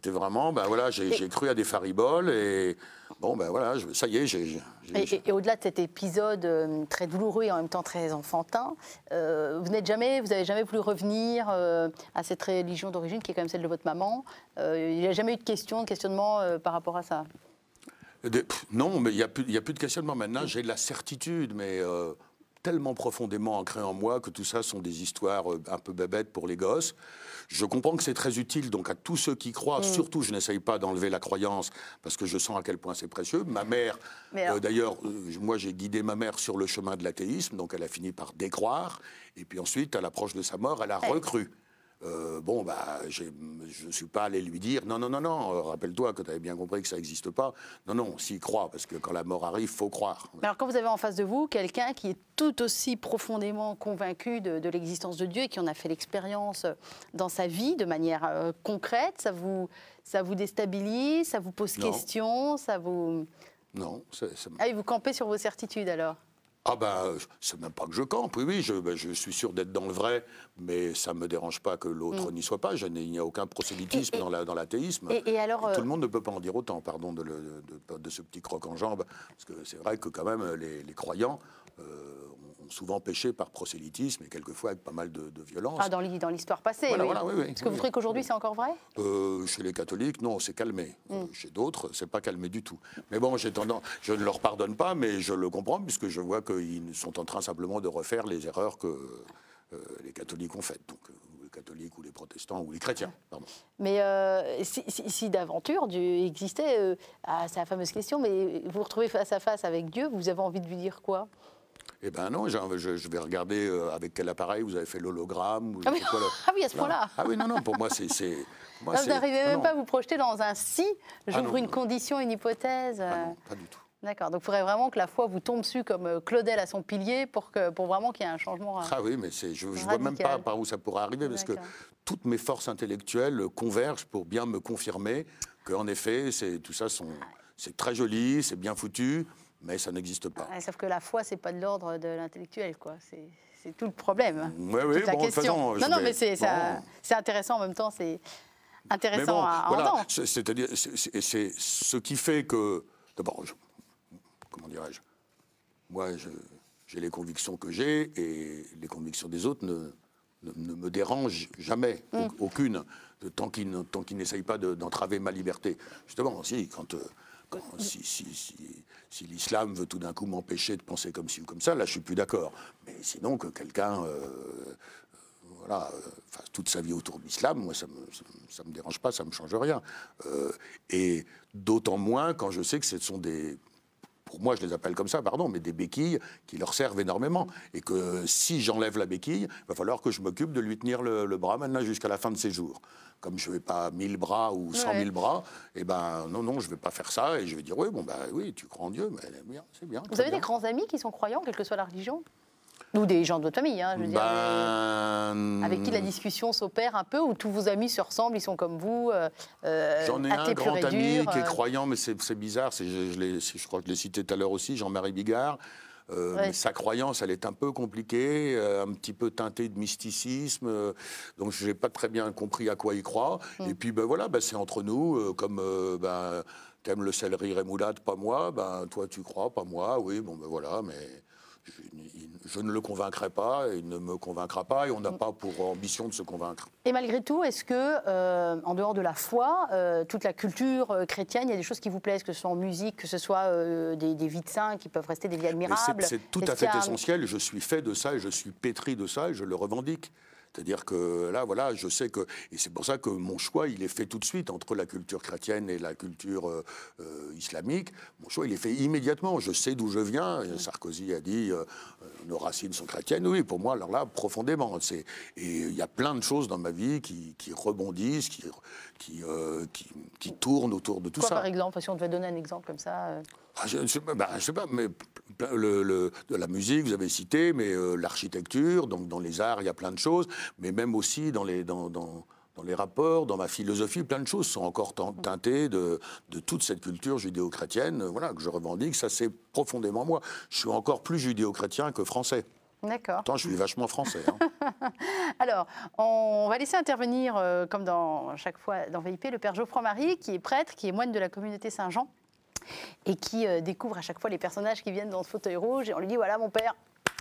vraiment, ben voilà, j'ai cru à des fariboles, et bon, ben voilà, je, ça y est, j'ai... Et, et, et au-delà de cet épisode euh, très douloureux et en même temps très enfantin, euh, vous n'êtes jamais, vous n'avez jamais voulu revenir euh, à cette religion d'origine, qui est quand même celle de votre maman. Euh, il n'y a jamais eu de question, de questionnement euh, par rapport à ça? Des, pff, non, mais il n'y a, a plus de questionnement. Maintenant, j'ai de la certitude, mais euh, tellement profondément ancrée en moi que tout ça sont des histoires euh, un peu bébêtes pour les gosses. Je comprends que c'est très utile, donc à tous ceux qui croient, mmh. surtout je n'essaye pas d'enlever la croyance, parce que je sens à quel point c'est précieux. Ma mère, alors... euh, d'ailleurs, euh, moi j'ai guidé ma mère sur le chemin de l'athéisme, donc elle a fini par décroire, et puis ensuite, à l'approche de sa mort, elle a hey. recru. Euh, bon, bah, je ne suis pas allé lui dire, non, non, non, non, euh, rappelle-toi que tu avais bien compris que ça n'existe pas. Non, non, s'il croit, parce que quand la mort arrive, il faut croire. Mais alors, quand vous avez en face de vous quelqu'un qui est tout aussi profondément convaincu de, de l'existence de Dieu et qui en a fait l'expérience dans sa vie de manière euh, concrète, ça vous, ça vous déstabilise, ça vous pose non. question, ça vous... Non. Ça, ça... Ah, et vous campez sur vos certitudes, alors? Ah ben, c'est même pas que je campe, oui, oui, je, ben, je suis sûr d'être dans le vrai, mais ça ne me dérange pas que l'autre mmh. n'y soit pas, je il n'y a aucun prosélytisme et, et, dans la, dans l'athéisme. Et, et alors, et tout euh... le monde ne peut pas en dire autant, pardon de, le, de, de ce petit croc en jambe, parce que c'est vrai que quand même les, les croyants euh, ont souvent péché par prosélytisme et quelquefois avec pas mal de, de violence. Ah, dans l'histoire passée, voilà, oui. Voilà, oui, oui. Est-ce que vous trouvez qu'aujourd'hui c'est encore vrai? euh, Chez les catholiques, non, c'est calmé. Mmh. Euh, chez d'autres, c'est pas calmé du tout. Mais bon, j'ai tendance, je ne leur pardonne pas, mais je le comprends, puisque je vois que ils sont en train simplement de refaire les erreurs que euh, les catholiques ont faites, donc les catholiques ou les protestants ou les chrétiens. Pardon. Mais euh, si, si, si d'aventure Dieu existait, euh, ah, c'est la fameuse question, mais vous vous retrouvez face à face avec Dieu, vous avez envie de lui dire quoi? Eh ben non, je, je vais regarder avec quel appareil vous avez fait l'hologramme. Ah, oui. le... ah oui, à ce point-là. Ah oui, non, non, pour moi c'est... Vous n'arrivez même non. pas à vous projeter dans un si, j'ouvre ah une condition, une hypothèse. Ah non, pas du tout. D'accord, donc il faudrait vraiment que la foi vous tombe dessus comme Claudel à son pilier pour, que, pour vraiment qu'il y ait un changement radical. Ah oui, mais je ne vois même pas par où ça pourrait arriver parce que toutes mes forces intellectuelles convergent pour bien me confirmer qu'en effet, tout ça, c'est très joli, c'est bien foutu, mais ça n'existe pas. Ah, sauf que la foi, ce n'est pas de l'ordre de l'intellectuel, quoi. C'est tout le problème. Oui, oui, bon, de toute façon... Non, non, mais c'est bon. Intéressant en même temps, c'est intéressant bon, à voilà, entendre. C'est-à-dire, c'est ce qui fait que... D'abord, comment dirais-je? Moi, j'ai les convictions que j'ai et les convictions des autres ne, ne, ne me dérangent jamais, mmh. aucune, tant qu'ils qu n'essayent pas d'entraver de, ma liberté. Justement, si, quand, quand, si, si, si, si, si l'islam veut tout d'un coup m'empêcher de penser comme ci ou comme ça, là, je ne suis plus d'accord. Mais sinon, que quelqu'un euh, voilà, euh, fasse toute sa vie autour de l'islam, moi, ça ne me, ça, ça me dérange pas, ça ne me change rien. Euh, et d'autant moins quand je sais que ce sont des... Pour moi, je les appelle comme ça, pardon, mais des béquilles qui leur servent énormément. Et que si j'enlève la béquille, il va falloir que je m'occupe de lui tenir le, le bras maintenant jusqu'à la fin de ses jours. Comme je ne vais pas mille bras ou cent mille bras, eh ben non, non, je ne vais pas faire ça. Et je vais dire, oui, bon, ben oui, tu crois en Dieu, mais c'est bien. Vous avez bien. Des grands amis qui sont croyants, quelle que soit la religion? Ou des gens de votre famille, hein, je veux dire, ben... avec qui la discussion s'opère un peu, où tous vos amis se ressemblent, ils sont comme vous. Euh, J'en ai un grand ami dur, qui est euh... croyant, mais c'est bizarre, je, je, je crois que je l'ai cité tout à l'heure aussi, Jean-Marie Bigard. Euh, ouais. mais sa croyance, elle est un peu compliquée, euh, un petit peu teintée de mysticisme, euh, donc je n'ai pas très bien compris à quoi il croit. Mmh. Et puis ben, voilà, ben, c'est entre nous, euh, comme... Euh, ben, t'aimes le céleri rémoulade, pas moi, ben toi tu crois, pas moi, oui, bon ben voilà, mais... Je, je ne le convaincrai pas, il ne me convaincra pas et on n'a pas pour ambition de se convaincre. Et malgré tout, est-ce que, euh, en dehors de la foi, euh, toute la culture euh, chrétienne, il y a des choses qui vous plaisent, que ce soit en musique, que ce soit euh, des, des vies de saints qui peuvent rester des vies admirables? C'est tout à fait essentiel, je suis fait de ça et je suis pétri de ça et je le revendique. C'est-à-dire que là, voilà, je sais que... Et c'est pour ça que mon choix, il est fait tout de suite entre la culture chrétienne et la culture euh, euh, islamique. Mon choix, il est fait immédiatement. Je sais d'où je viens. Et Sarkozy a dit, euh, nos racines sont chrétiennes. Oui, pour moi, alors là, profondément. Et il y a plein de choses dans ma vie qui, qui rebondissent, qui, qui, euh, qui, qui tournent autour de tout Quoi, ça. Par exemple, si on devait donner un exemple comme ça euh... ah, je ne sais, bah, sais pas, mais le, le, de la musique, vous avez cité, mais euh, l'architecture, donc dans les arts, il y a plein de choses, mais même aussi dans les, dans, dans, dans les rapports, dans ma philosophie, plein de choses sont encore teintées de, de toute cette culture judéo-chrétienne, voilà, que je revendique, ça c'est profondément moi. Je suis encore plus judéo-chrétien que français. D'accord. Pourtant, je suis vachement français. Hein. Alors, on va laisser intervenir, euh, comme dans, chaque fois dans V I P, le père Geoffroy-Marie, qui est prêtre, qui est moine de la communauté Saint-Jean, et qui euh, découvre à chaque fois les personnages qui viennent dans ce fauteuil rouge, et on lui dit, voilà, mon père,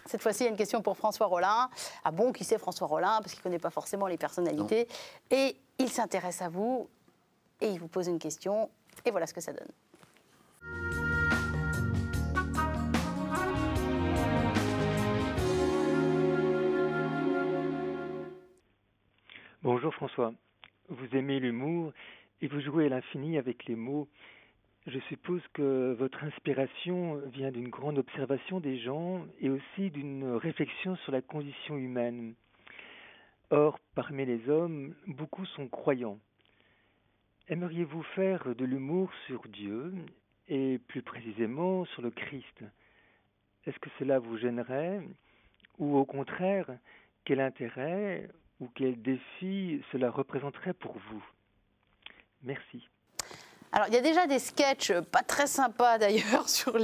cette fois-ci, il y a une question pour François Rollin. Ah bon, qui c'est François Rollin? Parce qu'il ne connaît pas forcément les personnalités. Non. Et il s'intéresse à vous, et il vous pose une question, et voilà ce que ça donne. Bonjour François, vous aimez l'humour et vous jouez à l'infini avec les mots. Je suppose que votre inspiration vient d'une grande observation des gens et aussi d'une réflexion sur la condition humaine. Or, parmi les hommes, beaucoup sont croyants. Aimeriez-vous faire de l'humour sur Dieu et plus précisément sur le Christ? Est-ce que cela vous gênerait ou au contraire, quel intérêt ou quel défi cela représenterait pour vous? Merci. Alors, il y a déjà des sketchs pas très sympas d'ailleurs sur,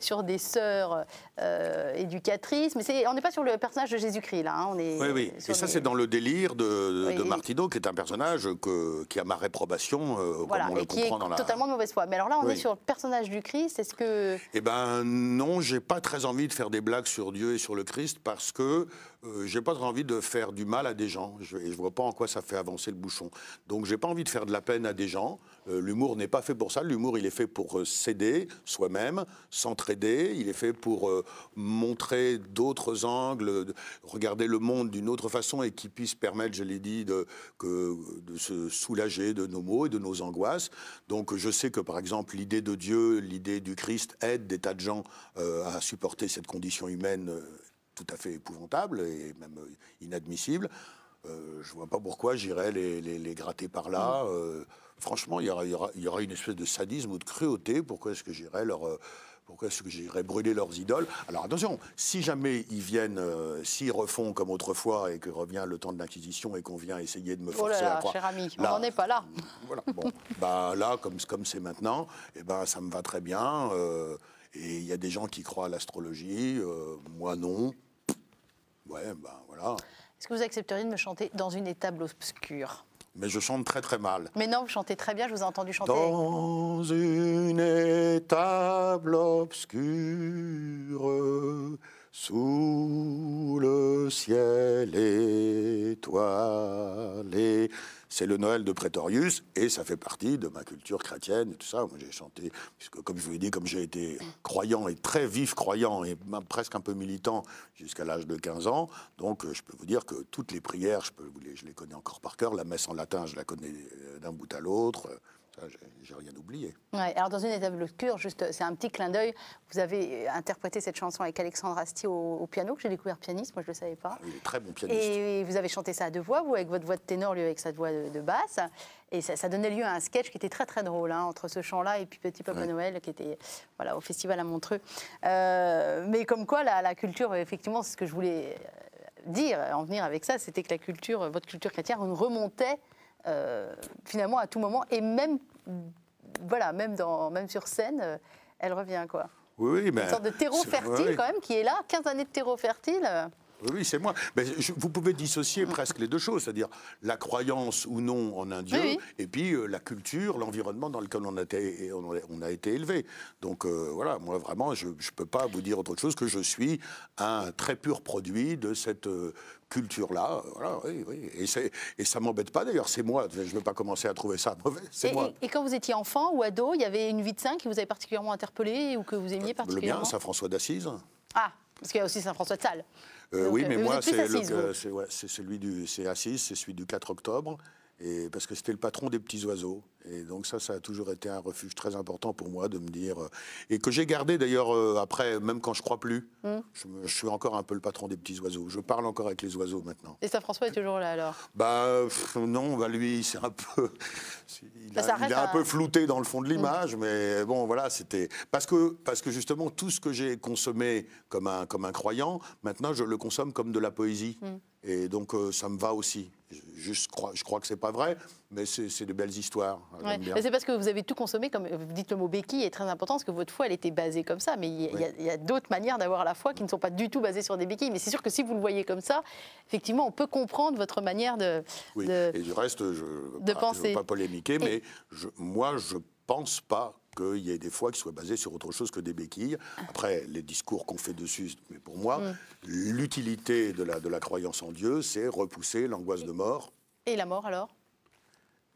sur des sœurs euh, éducatrices, mais est, on n'est pas sur le personnage de Jésus-Christ là. Hein, on est oui, oui. Et ça, les... c'est dans le délire de, de, oui, de Martineau, qui est un personnage que, qui a ma réprobation, euh, voilà, comme on et le qui comprend est dans la... totalement de mauvaise foi. Mais alors là, on oui. est sur le personnage du Christ, est-ce que... Eh bien non, j'ai pas très envie de faire des blagues sur Dieu et sur le Christ, parce que euh, j'ai pas très envie de faire du mal à des gens, et je, je vois pas en quoi ça fait avancer le bouchon. Donc j'ai pas envie de faire de la peine à des gens, euh, l'humour n'est pas fait pour ça, l'humour il est fait pour s'aider soi-même, s'entraider, il est fait pour euh, montrer d'autres angles, regarder le monde d'une autre façon et qui puisse permettre, je l'ai dit, de, que, de se soulager de nos maux et de nos angoisses. Donc je sais que par exemple l'idée de Dieu, l'idée du Christ aide des tas de gens euh, à supporter cette condition humaine euh, tout à fait épouvantable et même euh, inadmissible. Euh, je ne vois pas pourquoi j'irais les, les, les gratter par là. Euh, franchement, il y aura, y aura, y aura une espèce de sadisme ou de cruauté. Pourquoi est-ce que j'irais leur... Euh Pourquoi est-ce que j'irais brûler leurs idoles? Alors attention, si jamais ils viennent, euh, s'ils refont comme autrefois et que revient le temps de l'Inquisition et qu'on vient essayer de me forcer oh là là, à croire... cher ami, là, on n'en est pas là. Voilà, bon, bah, là, comme c'est comme maintenant, eh ben, ça me va très bien. Euh, et il y a des gens qui croient à l'astrologie, euh, moi non. Ouais, ben bah, voilà. Est-ce que vous accepteriez de me chanter dans une étable obscure? Mais je chante très très mal. Mais non, vous chantez très bien, je vous ai entendu chanter. Dans une étable obscure, sous le ciel étoilé. C'est le Noël de Prétorius et ça fait partie de ma culture chrétienne et tout ça. Moi j'ai chanté, puisque comme je vous l'ai dit, comme j'ai été croyant et très vif croyant et presque un peu militant jusqu'à l'âge de quinze ans, donc je peux vous dire que toutes les prières, je, peux vous les, je les connais encore par cœur. La messe en latin, je la connais d'un bout à l'autre. J'ai rien oublié. Ouais, alors dans une étable obscure, juste, c'est un petit clin d'œil. Vous avez interprété cette chanson avec Alexandre Astier au, au piano, que j'ai découvert pianiste, moi je ne le savais pas. Ah, il est très bon pianiste. Et vous avez chanté ça à deux voix, vous avec votre voix de ténor, lui avec sa voix de, de basse. Et ça, ça donnait lieu à un sketch qui était très très drôle, hein, entre ce chant-là et puis Petit Papa ouais. Noël, qui était voilà, au festival à Montreux. Euh, mais comme quoi, la, la culture, effectivement, c'est ce que je voulais dire, en venir avec ça, c'était que la culture, votre culture chrétienne, on remontait Euh, finalement à tout moment et même voilà même dans même sur scène euh, elle revient quoi. Oui, oui, mais une sorte de terreau fertile quand même qui est là, quinze années de terreau fertile. Euh. Oui, c'est moi. Mais je, vous pouvez dissocier presque les deux choses, c'est-à-dire la croyance ou non en un dieu, oui, oui. et puis euh, la culture, l'environnement dans lequel on a été, on a, on a été élevé. Donc euh, voilà, moi vraiment, je ne peux pas vous dire autre chose que je suis un très pur produit de cette euh, culture-là. Voilà, oui, oui. Et, et ça ne m'embête pas d'ailleurs, c'est moi. Je ne veux pas commencer à trouver ça mauvais, c'est moi. Et, et quand vous étiez enfant ou ado, il y avait une vie de saint qui vous avait particulièrement interpellé ou que vous aimiez particulièrement? Le mien, Saint François d'Assise. Ah, Parce qu'il y a aussi Saint-François de Sales. Euh, Donc, oui, mais, mais moi, c'est ouais, celui du c'est Assise, c'est celui du quatre octobre. Et parce que c'était le patron des petits oiseaux. Et donc ça, ça a toujours été un refuge très important pour moi de me dire... Et que j'ai gardé d'ailleurs après, même quand je ne crois plus. Mmh. Je, je suis encore un peu le patron des petits oiseaux. Je parle encore avec les oiseaux maintenant. Et Saint-François est toujours là alors? Bah pff, non, bah, lui, c'est un peu... Il, a, il est un à... peu flouté dans le fond de l'image, mmh. mais bon, voilà, c'était... Parce que, parce que justement, tout ce que j'ai consommé comme un, comme un croyant, maintenant, je le consomme comme de la poésie. Mmh. Et donc, euh, ça me va aussi. Je, je, crois, je crois que c'est pas vrai, mais c'est de belles histoires. Ouais. C'est parce que vous avez tout consommé, comme vous dites, le mot béquille est très important, parce que votre foi, elle était basée comme ça. Mais il ouais. y a, a d'autres manières d'avoir la foi qui ne sont pas du tout basées sur des béquilles. Mais c'est sûr que si vous le voyez comme ça, effectivement, on peut comprendre votre manière de, oui. de et du reste, je ne bah, veux pas polémiquer, et... mais je, moi, je pense pas qu'il y ait des fois qui soient basées sur autre chose que des béquilles. Après, les discours qu'on fait dessus, mais pour moi, mmh. l'utilité de la, de la croyance en Dieu, c'est repousser l'angoisse de mort. Et la mort, alors ?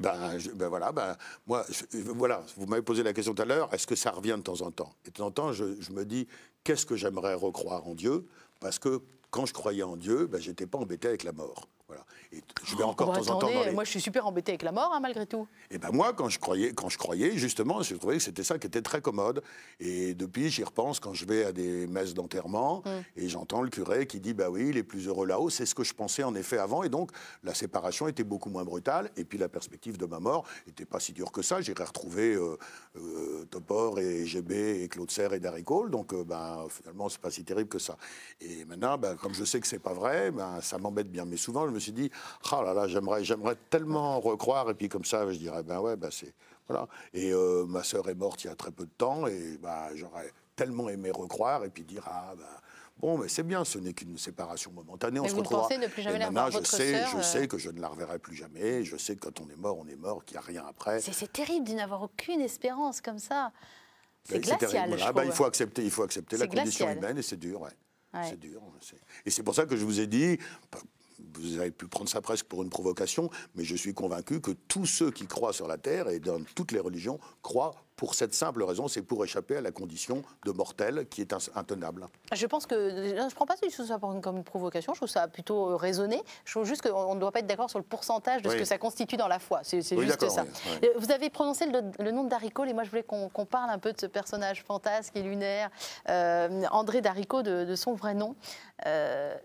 Ben, je, ben voilà, ben, moi, je, voilà, vous m'avez posé la question tout à l'heure, est-ce que ça revient de temps en temps? Et de temps en temps, je, je me dis, qu'est-ce que j'aimerais recroire en Dieu? Parce que quand je croyais en Dieu, ben, je n'étais pas embêté avec la mort. Voilà. Et je vais encore oh, bah, de temps attendez, en temps dans les... Moi, je suis super embêté avec la mort, hein, malgré tout. Et ben moi, quand je croyais, quand je croyais, justement, je trouvais que c'était ça qui était très commode. Et depuis, j'y repense quand je vais à des messes d'enterrement mm. et j'entends le curé qui dit, bah oui, les plus heureux là-haut, c'est ce que je pensais en effet avant. Et donc, la séparation était beaucoup moins brutale. Et puis, la perspective de ma mort n'était pas si dure que ça. J'irai retrouver euh, euh, Topor et Gébé et Claude Serre et Darry Cowl. Donc, euh, ben, finalement, c'est pas si terrible que ça. Et maintenant, ben, comme je sais que c'est pas vrai, ben, ça m'embête bien. Mais souvent, je me Je me suis dit, ah là là, j'aimerais, j'aimerais tellement recroire, et puis comme ça, je dirais, ben ouais, ben c'est, voilà. Et euh, ma sœur est morte il y a très peu de temps, et ben, j'aurais tellement aimé recroire, et puis dire, ah ben, bon, mais c'est bien, ce n'est qu'une séparation momentanée, mais on se retrouvera. Pensez ne plus jamais et maintenant, je sais, soeur, je euh... sais que je ne la reverrai plus jamais, je sais que quand on est mort, on est mort, qu'il n'y a rien après. C'est terrible de n'avoir aucune espérance comme ça. C'est ben, glacial, voilà. je ben, il faut accepter, il faut accepter la condition glacial. humaine, et c'est dur, ouais. ouais. C'est dur, et c'est pour ça que je vous ai dit... Vous avez pu prendre ça presque pour une provocation, mais je suis convaincu que tous ceux qui croient sur la Terre, et dans toutes les religions, croient pour cette simple raison, c'est pour échapper à la condition de mortel qui est intenable. Je pense que, je ne prends pas ça comme une provocation, je trouve ça plutôt raisonné, je trouve juste qu'on ne doit pas être d'accord sur le pourcentage de oui. ce que ça constitue dans la foi, c'est oui, juste ça. Oui, oui. Vous avez prononcé le, le nom de Darry Cowl, et moi je voulais qu'on qu'on parle un peu de ce personnage fantasque et lunaire, euh, André Darry Cowl, de, de son vrai nom. Euh,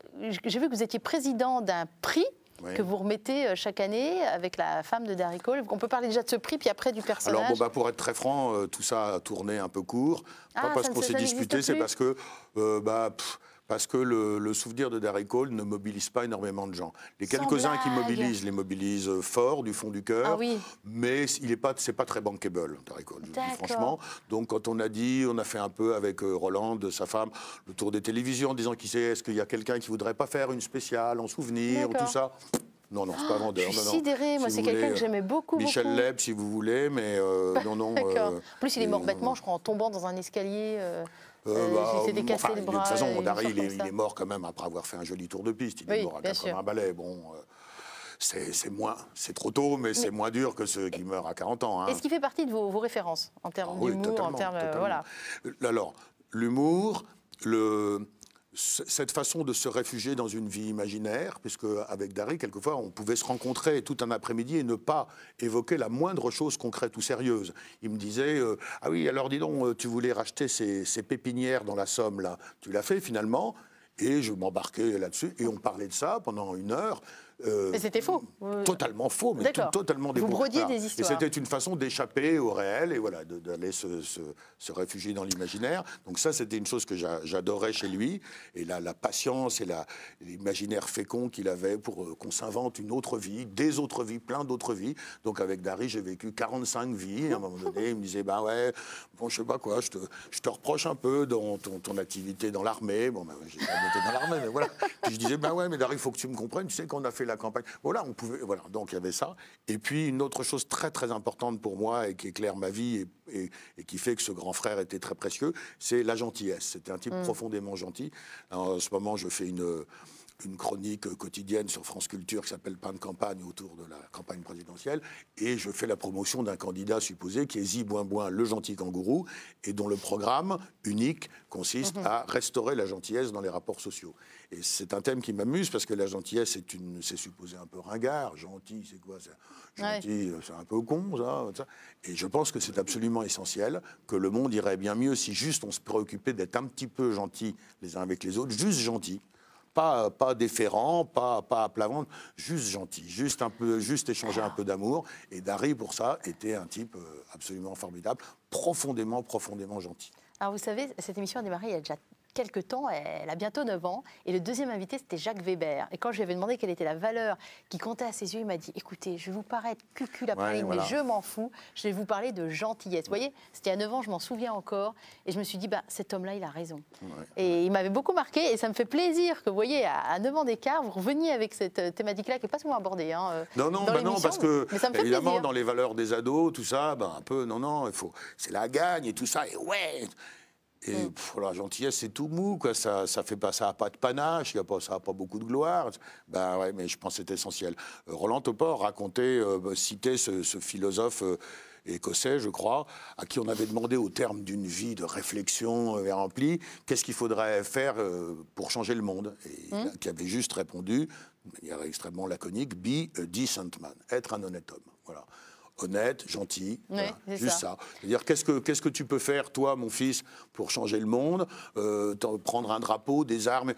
j'ai vu que vous étiez président d'un prix oui. que vous remettez chaque année avec la femme de Darry Cowl. On peut parler déjà de ce prix, puis après du personnage. Alors, bon, bah, pour être très franc, euh, tout ça a tourné un peu court. Ah, pas parce qu'on s'est disputé, c'est parce que... Euh, bah, pff, parce que le, le souvenir de Darry Cowl ne mobilise pas énormément de gens. Les quelques-uns qui mobilisent, les mobilisent fort, du fond du cœur, ah oui. mais il n'est pas, c'est pas très bankable, Darry Cowl, je dis franchement. Donc quand on a dit, on a fait un peu avec Roland, sa femme, le tour des télévisions, en disant, qui sait, est-ce qu'il y a quelqu'un qui voudrait pas faire une spéciale en souvenir, tout ça. Non, non, c'est oh, pas vendeur. Je suis sidérée, moi, si c'est quelqu'un que j'aimais beaucoup. Michel Leb, si vous voulez, mais euh, bah, non, non. Euh, en plus, il est mort non, bêtement, non. je crois, en tombant dans un escalier. Euh... Euh, bah, il s'était enfin, cassé le bras. De toute façon, Darry, il, il est mort quand même après avoir fait un joli tour de piste. Il oui, est mort à quatre-vingts balais. Bon, euh, c'est moins, c'est trop tôt, mais, mais c'est moins dur que ceux qui meurent à quarante ans. Hein. Est-ce qui fait partie de vos, vos références en termes ah, oui, d'humour, en termes euh, voilà. Alors, l'humour, le. Cette façon de se réfugier dans une vie imaginaire, puisque avec Darry, quelquefois, on pouvait se rencontrer tout un après-midi et ne pas évoquer la moindre chose concrète ou sérieuse. Il me disait euh, « Ah oui, alors dis donc, tu voulais racheter ces, ces pépinières dans la Somme, là. Tu l'as fait, finalement ?» Et je m'embarquais là-dessus, et on parlait de ça pendant une heure. Euh, mais c'était faux. Totalement faux, mais tout, totalement débourré. Vous brodiez des histoires. Et c'était une façon d'échapper au réel, et voilà, d'aller se, se, se réfugier dans l'imaginaire. Donc ça, c'était une chose que j'adorais chez lui, et la, la patience et l'imaginaire fécond qu'il avait pour euh, qu'on s'invente une autre vie, des autres vies, plein d'autres vies. Donc avec Darry, j'ai vécu quarante-cinq vies, et à un moment donné, il me disait, ben ouais, bon, je sais pas quoi, je te, je te reproche un peu dans ton, ton activité dans l'armée. Bon, ben, j'ai pas été dans l'armée, mais voilà. Puis je disais, ben ouais, mais Darry, il faut que tu me comprennes, tu sais qu'on a fait la campagne. Voilà, on pouvait, voilà, donc il y avait ça. Et puis une autre chose très très importante pour moi et qui éclaire ma vie et, et, et qui fait que ce grand frère était très précieux, c'est la gentillesse. C'était un type mmh. profondément gentil. Alors, en ce moment, je fais une une chronique quotidienne sur France Culture qui s'appelle Pain de campagne autour de la campagne présidentielle, et je fais la promotion d'un candidat supposé qui est Zi-Boin-Boin, le gentil kangourou, et dont le programme unique consiste mmh. à restaurer la gentillesse dans les rapports sociaux. Et c'est un thème qui m'amuse parce que la gentillesse, c'est supposé un peu ringard. Gentil, c'est quoi? Gentil, ouais. C'est un peu con, ça, ça. Et je pense que c'est absolument essentiel, que le monde irait bien mieux si juste on se préoccupait d'être un petit peu gentil les uns avec les autres, juste gentil. Pas, pas déférent, pas, pas à plat ventre, juste gentil, juste, un peu, juste échanger un peu d'amour. Et Darry, pour ça, était un type absolument formidable, profondément, profondément gentil. Alors vous savez, cette émission a démarré il y a déjà quelques temps, elle a bientôt neuf ans, et le deuxième invité, c'était Jacques Weber. Et quand je lui avais demandé quelle était la valeur qui comptait à ses yeux, il m'a dit, écoutez, je vais vous paraître cucul après, ouais, voilà. mais je m'en fous, je vais vous parler de gentillesse. Ouais. Vous voyez, c'était à neuf ans, je m'en souviens encore, et je me suis dit, bah, cet homme-là, il a raison. Ouais. Et il m'avait beaucoup marqué, et ça me fait plaisir que, vous voyez, à neuf ans d'écart, vous reveniez avec cette thématique-là qui n'est pas souvent abordée. Hein, non, non, bah non, parce que, mais ça me fait évidemment, plaisir. Dans les valeurs des ados, tout ça, bah, un peu, non, non, il faut, c'est la gagne et tout ça, et ouais. Et pff, la gentillesse, c'est tout mou, quoi. Ça, ça fait pas, ça a pas de panache, y a pas, ça a pas beaucoup de gloire. Ben ouais, mais je pense que c'est essentiel. Euh, Roland Topor racontait, euh, citait ce, ce philosophe euh, écossais, je crois, à qui on avait demandé au terme d'une vie de réflexion euh, remplie, qu'est-ce qu'il faudrait faire euh, pour changer le monde, et mmh. il, qui avait juste répondu, de manière extrêmement laconique, be a decent man, être un honnête homme. Voilà. Honnête, gentil, oui, voilà, juste ça. ça. C'est-à-dire, qu'est-ce que, qu'est-ce que tu peux faire, toi, mon fils, pour changer le monde, euh, prendre un drapeau, des armes,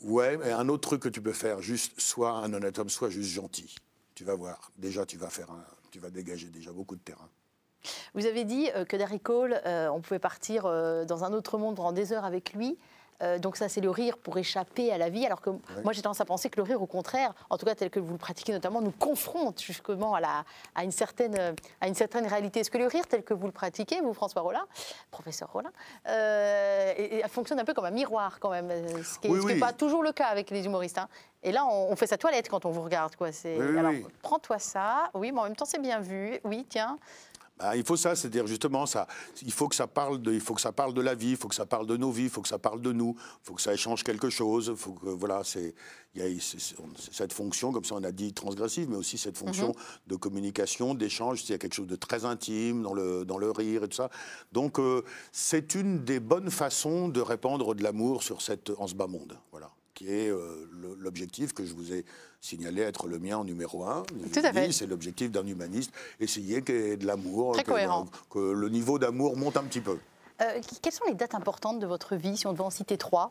ouais, mais un autre truc que tu peux faire, juste, sois un honnête homme, sois juste gentil. Tu vas voir, déjà, tu vas faire un, tu vas dégager déjà beaucoup de terrain. Vous avez dit euh, que Darry Cowl, euh, on pouvait partir euh, dans un autre monde pendant des heures avec lui. Euh, donc ça, c'est le rire pour échapper à la vie, alors que oui. moi, j'ai tendance à penser que le rire, au contraire, en tout cas tel que vous le pratiquez notamment, nous confronte justement à, la, à, une, certaine, à une certaine réalité. Est-ce que le rire tel que vous le pratiquez, vous, François Rollin, professeur Rollin, euh, et, et, fonctionne un peu comme un miroir quand même, ce qui n'est oui, oui. pas toujours le cas avec les humoristes, hein. Et là, on, on fait sa toilette quand on vous regarde, quoi. C'est, oui, alors, oui. prends-toi ça, oui, mais en même temps, c'est bien vu, oui, tiens... Ah, il faut ça, c'est-à-dire justement ça. Il faut que ça parle de, il faut que ça parle de la vie, il faut que ça parle de nos vies, il faut que ça parle de nous, il faut que ça échange quelque chose. Faut que, voilà, c'est, y a, c'est, c'est, cette fonction, comme ça on a dit transgressive, mais aussi cette fonction mm-hmm. de communication, d'échange. Il y a quelque chose de très intime dans le, dans le rire et tout ça. Donc euh, c'est une des bonnes façons de répandre de l'amour sur cette, en ce bas monde. Voilà. Qui est euh, l'objectif que je vous ai signalé être le mien en numéro un. Tout à fait. C'est l'objectif d'un humaniste, essayer qu'il y ait de l'amour, que, euh, que le niveau d'amour monte un petit peu. Euh, quelles sont les dates importantes de votre vie, si on devait en citer trois?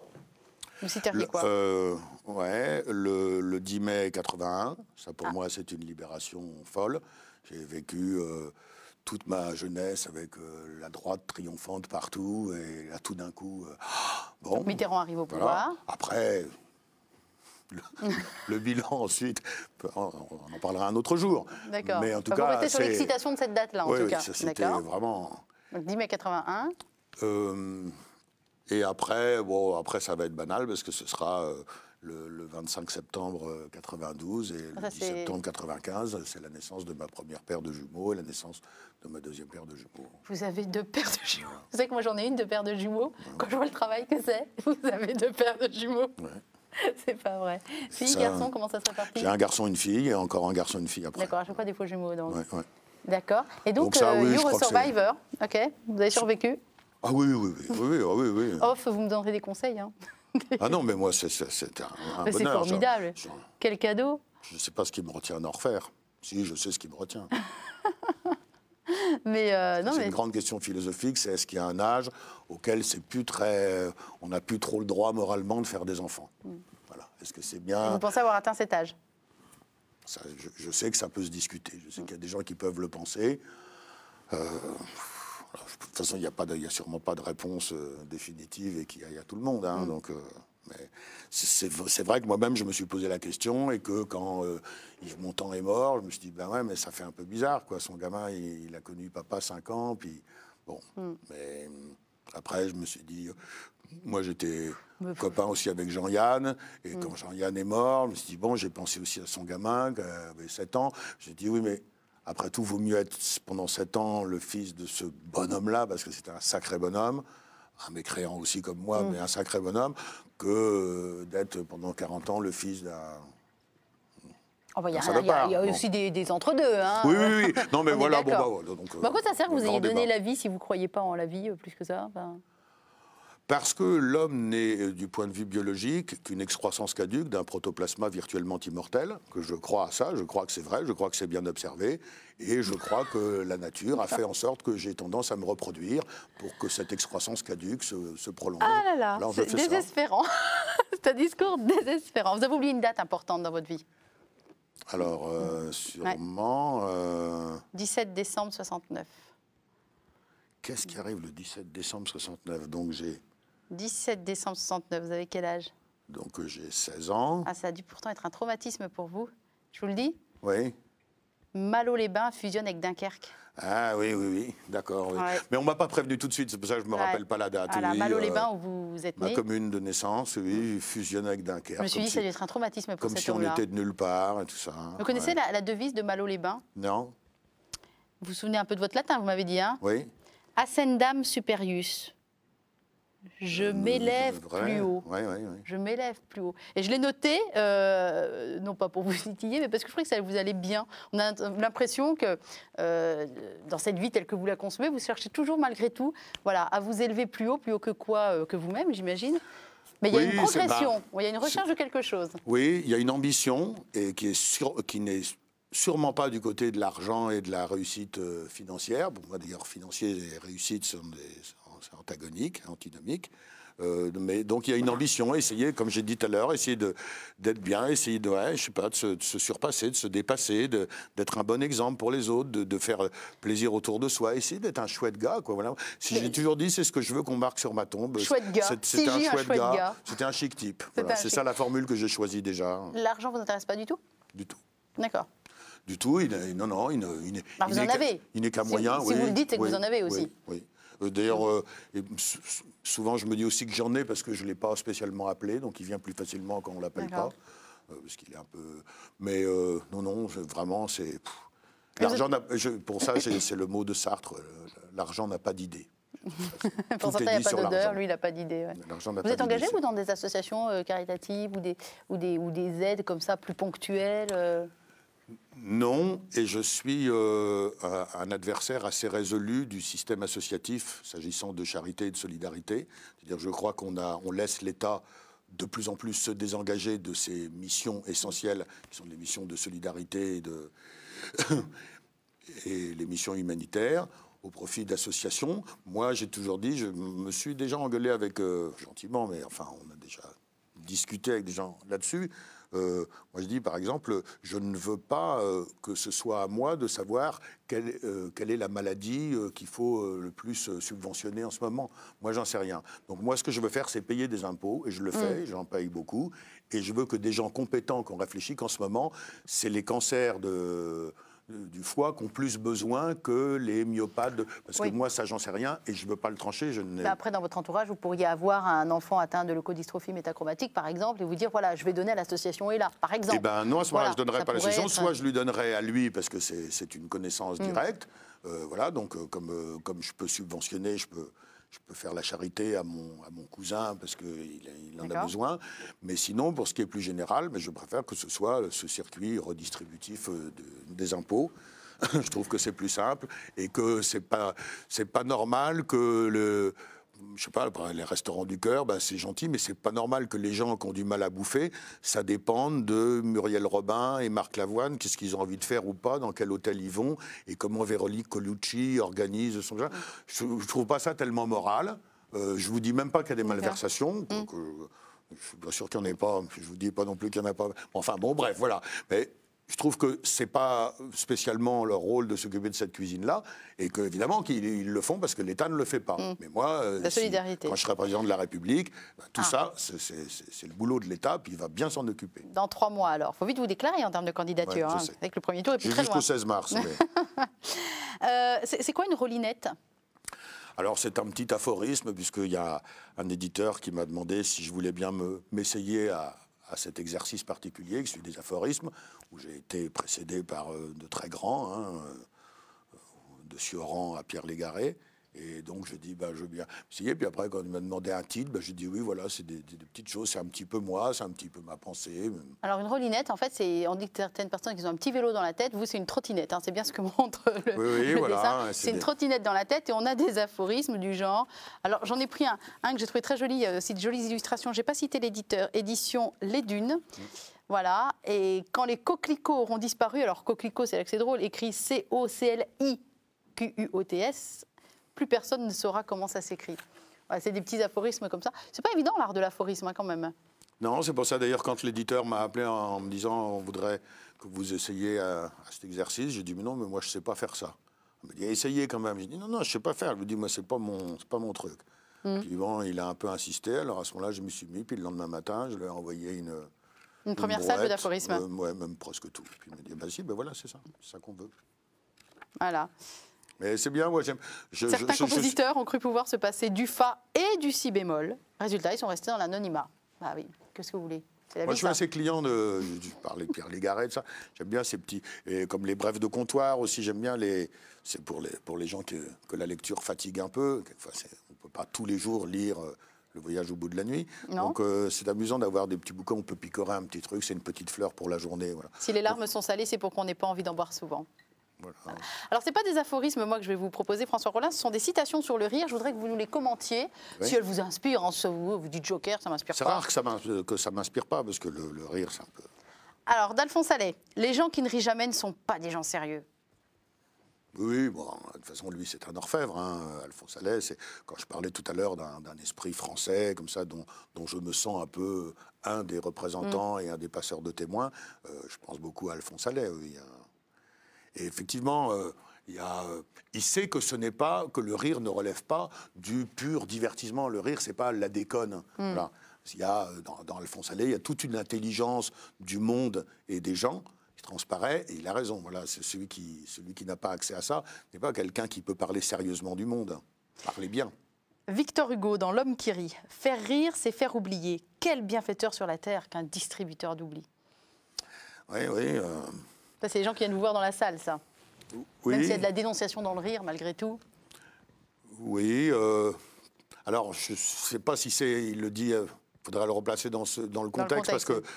Vous citeriez quoi? euh, ouais, le, le dix mai quatre-vingt-un, ça pour ah. moi c'est une libération folle. J'ai vécu... Euh, toute ma jeunesse avec euh, la droite triomphante partout, et là tout d'un coup... Euh, bon, donc Mitterrand arrive au pouvoir. Voilà. Après, le, le bilan ensuite, on en parlera un autre jour. D'accord. Mais en tout enfin, cas... Vous restez sur l'excitation de cette date-là, en oui, tout oui, cas. Oui, c'était vraiment... Donc dix mai quatre-vingt-un. Euh, et après, bon, après, ça va être banal, parce que ce sera... Euh, Le, le vingt-cinq septembre quatre-vingt-douze et ah, le dix septembre quatre-vingt-quinze, c'est la naissance de ma première paire de jumeaux et la naissance de ma deuxième paire de jumeaux. Vous avez deux paires de jumeaux. Vous savez que moi j'en ai une, deux paires de jumeaux. Ouais. Quand je vois le travail que c'est, vous avez deux paires de jumeaux. Ouais. C'est pas vrai. Fille, garçon, comment ça se répartit? J'ai un garçon, une fille et encore un garçon, une fille après. D'accord, à chaque fois des faux jumeaux. Donc. Ouais, ouais. D'accord. Et donc, donc ça, euh, oui, You're a Survivor, ok, vous avez survécu? Ah oui, oui, oui. oui, oui, oui, oui. Off, vous me donnerez des conseils, hein. Ah non, mais moi, c'est un, un mais bonheur. C'est formidable. Je, je, Quel cadeau. Je ne sais pas ce qui me retient d'en refaire. Si, je sais ce qui me retient. mais euh, non, c'est mais... une grande question philosophique, c'est est-ce qu'il y a un âge auquel c'est plus très... On n'a plus trop le droit moralement de faire des enfants. Mm. Voilà. Est-ce que c'est bien... Vous pensez avoir atteint cet âge? Ça, je, je sais que ça peut se discuter. Je sais mm. qu'il y a des gens qui peuvent le penser. Euh... Alors, de toute façon, il n'y a, a sûrement pas de réponse euh, définitive et qu'il y a tout le monde. Hein, mmh. donc, euh, mais c'est vrai que moi-même, je me suis posé la question et que quand euh, Yves Montand est mort, je me suis dit, ben ouais, mais ça fait un peu bizarre, quoi. Son gamin, il, il a connu papa cinq ans, puis bon. Mmh. Mais après, je me suis dit, moi, j'étais mmh. copain aussi avec Jean-Yann et mmh. quand Jean-Yann est mort, je me suis dit, bon, j'ai pensé aussi à son gamin qui avait sept ans. J'ai dit, oui, mais... Après tout, vaut mieux être pendant sept ans le fils de ce bonhomme-là, parce que c'était un sacré bonhomme, un mécréant aussi comme moi, mmh. mais un sacré bonhomme, que d'être pendant quarante ans le fils d'un... Oh bah, il y, y a aussi des, des entre-deux. Hein. Oui, oui, oui. Non, mais voilà. Bon, bah, donc, bah, quoi ça sert que vous ayez donné la vie si vous ne croyez pas en la vie, plus que ça enfin... Parce que l'homme n'est, du point de vue biologique, qu'une excroissance caduque d'un protoplasma virtuellement immortel, que je crois à ça, je crois que c'est vrai, je crois que c'est bien observé, et je crois que la nature a fait en sorte que j'ai tendance à me reproduire pour que cette excroissance caduque se, se prolonge. Ah là là, là c'est désespérant. C'est un discours désespérant. Vous avez oublié une date importante dans votre vie? Alors, euh, sûrement... Ouais. Euh... dix-sept décembre soixante-neuf. Qu'est-ce qui arrive le dix-sept décembre soixante-neuf? Donc j'ai... dix-sept décembre soixante-neuf, vous avez quel âge? Donc j'ai seize ans. Ah, ça a dû pourtant être un traumatisme pour vous, je vous le dis. Oui. Malo-les-Bains fusionne avec Dunkerque. Ah oui, oui, oui, d'accord. Oui. Ouais. Mais on ne m'a pas prévenu tout de suite, c'est pour ça que je ne me ouais. rappelle pas la date. À la oui, Malo-les-Bains euh, où vous êtes né. Ma commune de naissance, oui, mmh. fusionne avec Dunkerque. Je me suis dit, si, ça doit être un traumatisme pour cet homme-là. Comme si on était de nulle part et tout ça. Vous ouais. connaissez la, la devise de Malo-les-Bains? Non. Vous vous souvenez un peu de votre latin, vous m'avez dit, hein? Oui. Ascendam superius. Je m'élève plus haut. Ouais, ouais, ouais. Je m'élève plus haut. Et je l'ai noté, euh, non pas pour vous titiller, mais parce que je crois que ça vous allait bien. On a l'impression que euh, dans cette vie telle que vous la concevez, vous cherchez toujours malgré tout voilà, à vous élever plus haut, plus haut que quoi euh, que vous-même, j'imagine. Mais il oui, y a une progression, il y a une recherche de quelque chose. Oui, il y a une ambition et qui est sur... qui n'est sûrement pas du côté de l'argent et de la réussite euh, financière. Pour moi, d'ailleurs, financier et réussite sont des... c'est antagonique, antinomique. Euh, mais donc il y a une ambition, essayer, comme j'ai dit tout à l'heure, essayer d'être bien, essayer de, ouais, je sais pas, de, se, de se surpasser, de se dépasser, d'être un bon exemple pour les autres, de, de faire plaisir autour de soi, essayer d'être un chouette gars. Quoi, voilà. Si j'ai toujours dit, c'est ce que je veux qu'on marque sur ma tombe. Chouette gars. C'était un, un chouette gars. gars. C'était un chic type. Voilà, c'est ça la formule que j'ai choisie déjà. L'argent vous intéresse pas du tout? Du tout. D'accord. Du tout. Il, non, non. Il, il, ah, il vous en avez. Il n'est qu'un si moyen. Vous, oui, si vous le dites, c'est que oui, vous en avez aussi. Oui. oui. D'ailleurs, euh, souvent je me dis aussi que j'en ai parce que je ne l'ai pas spécialement appelé, donc il vient plus facilement quand on ne l'appelle pas. Euh, parce qu'il est un peu... Mais euh, non, non, je, vraiment, c'est... L'argent je... Pour ça, c'est le mot de Sartre, l'argent n'a pas d'idée. Pour Sartre, il n'y a pas d'odeur, lui, il n'a pas d'idée. Ouais. Vous êtes engagé, vous, dans des associations euh, caritatives ou des, ou, des, ou des aides comme ça, plus ponctuelles euh... Non, et je suis euh, un adversaire assez résolu du système associatif s'agissant de charité et de solidarité. C'est-à-dire, je crois qu'on a, on laisse l'État de plus en plus se désengager de ses missions essentielles, qui sont les missions de solidarité et, de et les missions humanitaires, au profit d'associations. Moi, j'ai toujours dit, je me suis déjà engueulé avec, euh, gentiment, mais enfin, on a déjà discuté avec des gens là-dessus. Euh, moi, je dis, par exemple, je ne veux pas euh, que ce soit à moi de savoir quelle, euh, quelle est la maladie euh, qu'il faut euh, le plus euh, subventionner en ce moment. Moi, j'en sais rien. Donc, moi, ce que je veux faire, c'est payer des impôts, et je le fais, mmh. j'en paye beaucoup, et je veux que des gens compétents, qu'on réfléchit qu'en ce moment, c'est les cancers de... du foie qu'ont plus besoin que les myopathes, parce oui. que moi, ça, j'en sais rien, et je ne veux pas le trancher. Je n'ai... Après, dans votre entourage, vous pourriez avoir un enfant atteint de leucodystrophie métachromatique, par exemple, et vous dire, voilà, je vais donner à l'association E L A, par exemple. Eh bien, non, à ce moment-là, voilà, je ne donnerai pas à l'association, être... soit je lui donnerai à lui, parce que c'est une connaissance mmh. directe, euh, voilà, donc euh, comme, euh, comme je peux subventionner, je peux... Je peux faire la charité à mon, à mon cousin parce qu'il il en a besoin. Mais sinon, pour ce qui est plus général, mais je préfère que ce soit ce circuit redistributif de, des impôts. Je trouve que c'est plus simple et que c'est pas, c'est pas normal que le... Je sais pas, les restaurants du cœur, ben c'est gentil, mais c'est pas normal que les gens qui ont du mal à bouffer, ça dépende de Muriel Robin et Marc Lavoine, qu'est-ce qu'ils ont envie de faire ou pas, dans quel hôtel ils vont, et comment Véronique Colucci organise son... Je, je trouve pas ça tellement moral. Euh, je vous dis même pas qu'il y a des malversations. Donc, euh, je suis bien sûr qu'il n'y en a pas, je vous dis pas non plus qu'il n'y en a pas. Enfin bon, bref, voilà. Mais, je trouve que ce n'est pas spécialement leur rôle de s'occuper de cette cuisine-là, et qu'évidemment qu'ils ils le font parce que l'État ne le fait pas. Mmh. Mais moi, la si, solidarité. Quand je serai président de la République, ben, tout ah. ça, c'est le boulot de l'État, puis il va bien s'en occuper. Dans trois mois, alors. Il faut vite vous déclarer en termes de candidature, ouais, hein, avec le premier tour. J'ai jusqu'au seize mars. Mais... euh, c'est quoi une rollinette? Alors, c'est un petit aphorisme, puisqu'il y a un éditeur qui m'a demandé si je voulais bien m'essayer à... à cet exercice particulier, qui suit des aphorismes, où j'ai été précédé par euh, de très grands, hein, euh, de Sioran à Pierre Légaré, Et donc, je dis, bah, je veux bien essayer. Puis après, quand il m'a demandé un titre, bah, j'ai dit, oui, voilà, c'est des, des, des petites choses. C'est un petit peu moi, c'est un petit peu ma pensée. Alors, une rollinette, en fait, c'est, on dit que certaines personnes qui ont un petit vélo dans la tête, vous, c'est une trottinette. Hein, c'est bien ce que montre le, oui, oui, le voilà, dessin. Hein, c'est une des... trottinette dans la tête et on a des aphorismes du genre. Alors, j'en ai pris un, un que j'ai trouvé très joli. C'est de jolies illustrations. Je n'ai pas cité l'éditeur. Édition Les Dunes. Mmh. Voilà. Et quand les coquelicots auront disparu, alors coquelicot, c'est là que c'est drôle, écrit C O C L I Q U O T S. Plus personne ne saura comment ça s'écrit. Ouais, c'est des petits aphorismes comme ça. C'est pas évident l'art de l'aphorisme hein, quand même. Non, c'est pour ça d'ailleurs quand l'éditeur m'a appelé en me disant on voudrait que vous essayiez à, à cet exercice, j'ai dit mais non mais moi je sais pas faire ça. Il m'a dit essayez quand même. J'ai dit non non je sais pas faire. Il me dit moi c'est pas mon c'est pas mon truc. Mmh. Puis bon il a un peu insisté alors à ce moment-là je me suis mis puis le lendemain matin je lui ai envoyé une une première salve d'aphorismes. Euh, ouais même presque tout. Puis il m'a dit bah si ben voilà c'est ça c'est ça qu'on veut. Voilà. Mais c'est bien, moi j'aime. Certains je, compositeurs je... ont cru pouvoir se passer du Fa et du Si bémol. Résultat, ils sont restés dans l'anonymat. Bah oui, qu'est-ce que vous voulez? La moi vie, je suis ça. assez client de. Je parlais de Pierre Légaret, tout ça. J'aime bien ces petits. Et comme les brèves de comptoir aussi, j'aime bien les. C'est pour les, pour les gens que, que la lecture fatigue un peu. Quelquefois, on ne peut pas tous les jours lire. Euh, Le voyage au bout de la nuit. Non. Donc euh, c'est amusant d'avoir des petits bouquins, on peut picorer un petit truc, c'est une petite fleur pour la journée. Voilà. Si les larmes Donc... sont salées, c'est pour qu'on n'ait pas envie d'en boire souvent. Voilà. Alors, ce n'est pas des aphorismes, moi, que je vais vous proposer, François Rollin, ce sont des citations sur le rire. Je voudrais que vous nous les commentiez, oui. si elles vous inspirent. En vous, vous dites Joker, ça m'inspire pas. C'est rare que ça ne m'inspire pas, parce que le, le rire, c'est un peu... Alors, d'Alphonse Allais, les gens qui ne rient jamais ne sont pas des gens sérieux. Oui, bon, de toute façon, lui, c'est un orfèvre, hein, Alphonse Allais. Quand je parlais tout à l'heure d'un esprit français, comme ça, dont, dont je me sens un peu un des représentants mmh. et un des passeurs de témoins, euh, je pense beaucoup à Alphonse Allais, oui, hein. Et effectivement, euh, y a, euh, il sait que ce n'est pas que le rire ne relève pas du pur divertissement. Le rire, c'est pas la déconne. Mm. Voilà. Il y a, dans, dans Alphonse Allais, il y a toute une intelligence du monde et des gens qui transparaît. Et il a raison. Voilà, c'est celui qui, celui qui n'a pas accès à ça n'est pas quelqu'un qui peut parler sérieusement du monde. Parlez bien. Victor Hugo dans L'homme qui rit. Faire rire, c'est faire oublier. Quel bienfaiteur sur la terre qu'un distributeur d'oubli. Oui, oui. Euh... C'est les gens qui viennent vous voir dans la salle, ça. Oui. Même s'il y a de la dénonciation dans le rire, malgré tout. Oui. Euh, alors, je ne sais pas si c'est... Il le dit, il euh, faudra le replacer dans, ce, dans, le, dans contexte, le contexte, parce oui. que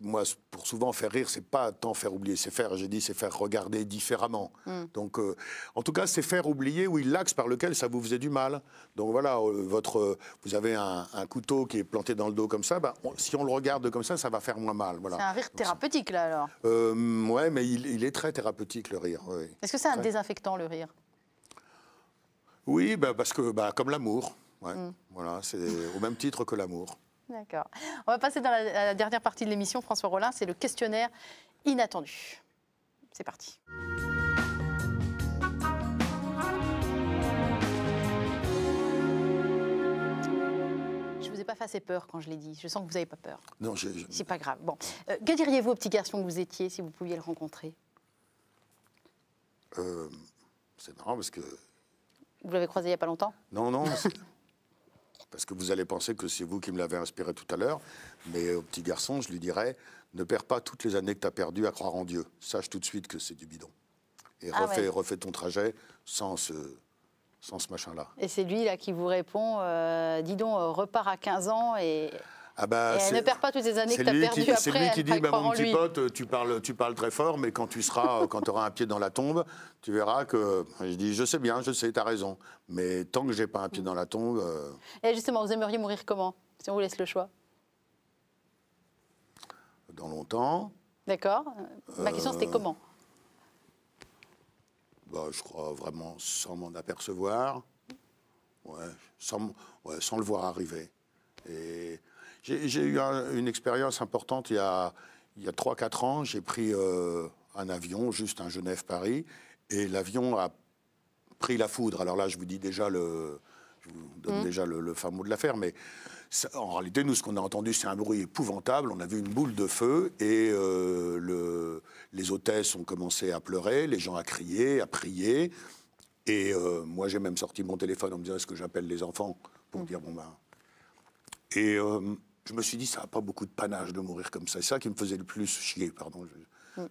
moi, pour souvent faire rire, c'est pas tant faire oublier, c'est faire, j'ai dit, c'est faire regarder différemment. Mm. Donc, euh, en tout cas, c'est faire oublier, oui, l'axe par lequel ça vous faisait du mal. Donc voilà, votre, vous avez un, un couteau qui est planté dans le dos comme ça, bah, on, si on le regarde comme ça, ça va faire moins mal. Voilà. C'est un rire thérapeutique, là, alors euh, Oui, mais il, il est très thérapeutique, le rire. Oui. Est-ce que c'est un ouais. désinfectant, le rire? Oui, bah, parce que, bah, comme l'amour, ouais. mm. voilà, c'est au même titre que l'amour. D'accord. On va passer dans la, à la dernière partie de l'émission, François Rollin, c'est le questionnaire inattendu. C'est parti. Je vous ai pas fait assez peur quand je l'ai dit. Je sens que vous n'avez pas peur. Non, je... c'est pas grave. Bon, euh, que diriez-vous au petit garçon que vous étiez si vous pouviez le rencontrer? euh, C'est marrant parce que... Vous l'avez croisé il n'y a pas longtemps? Non, non. Parce que vous allez penser que c'est vous qui me l'avez inspiré tout à l'heure, mais au petit garçon, je lui dirais, ne perds pas toutes les années que tu as perdues à croire en Dieu. Sache tout de suite que c'est du bidon. Et ah refais, ouais. refais ton trajet sans ce, sans ce machin-là. Et c'est lui là qui vous répond, euh, dis donc, repars à quinze ans et... Ah bah, et ne perds pas toutes les années que tu as perdues après. C'est lui qui dit, bah, mon petit pote, tu parles, tu parles très fort, mais quand tu seras, quand tu auras un pied dans la tombe, tu verras que... Je dis, je sais bien, je sais, tu as raison. Mais tant que j'ai pas un pied dans la tombe... Euh... Et justement, vous aimeriez mourir comment? Si on vous laisse le choix. Dans longtemps. D'accord. Ma question, euh... c'était comment? Bah, je crois vraiment sans m'en apercevoir. Ouais, sans, ouais, sans le voir arriver. Et... J'ai eu un, une expérience importante il y a, a trois quatre ans. J'ai pris euh, un avion, juste un Genève-Paris, et l'avion a pris la foudre. Alors là, je vous dis déjà le, je vous donne mmh. déjà le, le fin mot de l'affaire, mais ça, en réalité, nous, ce qu'on a entendu, c'est un bruit épouvantable. On a vu une boule de feu et euh, le, les hôtesses ont commencé à pleurer, les gens à crier, à prier. Et euh, moi, j'ai même sorti mon téléphone en me disant, est-ce que j'appelle les enfants pour mmh. dire, bon ben... Et... Euh, je me suis dit, ça n'a pas beaucoup de panache de mourir comme ça. C'est ça qui me faisait le plus chier, pardon. Je... Mm.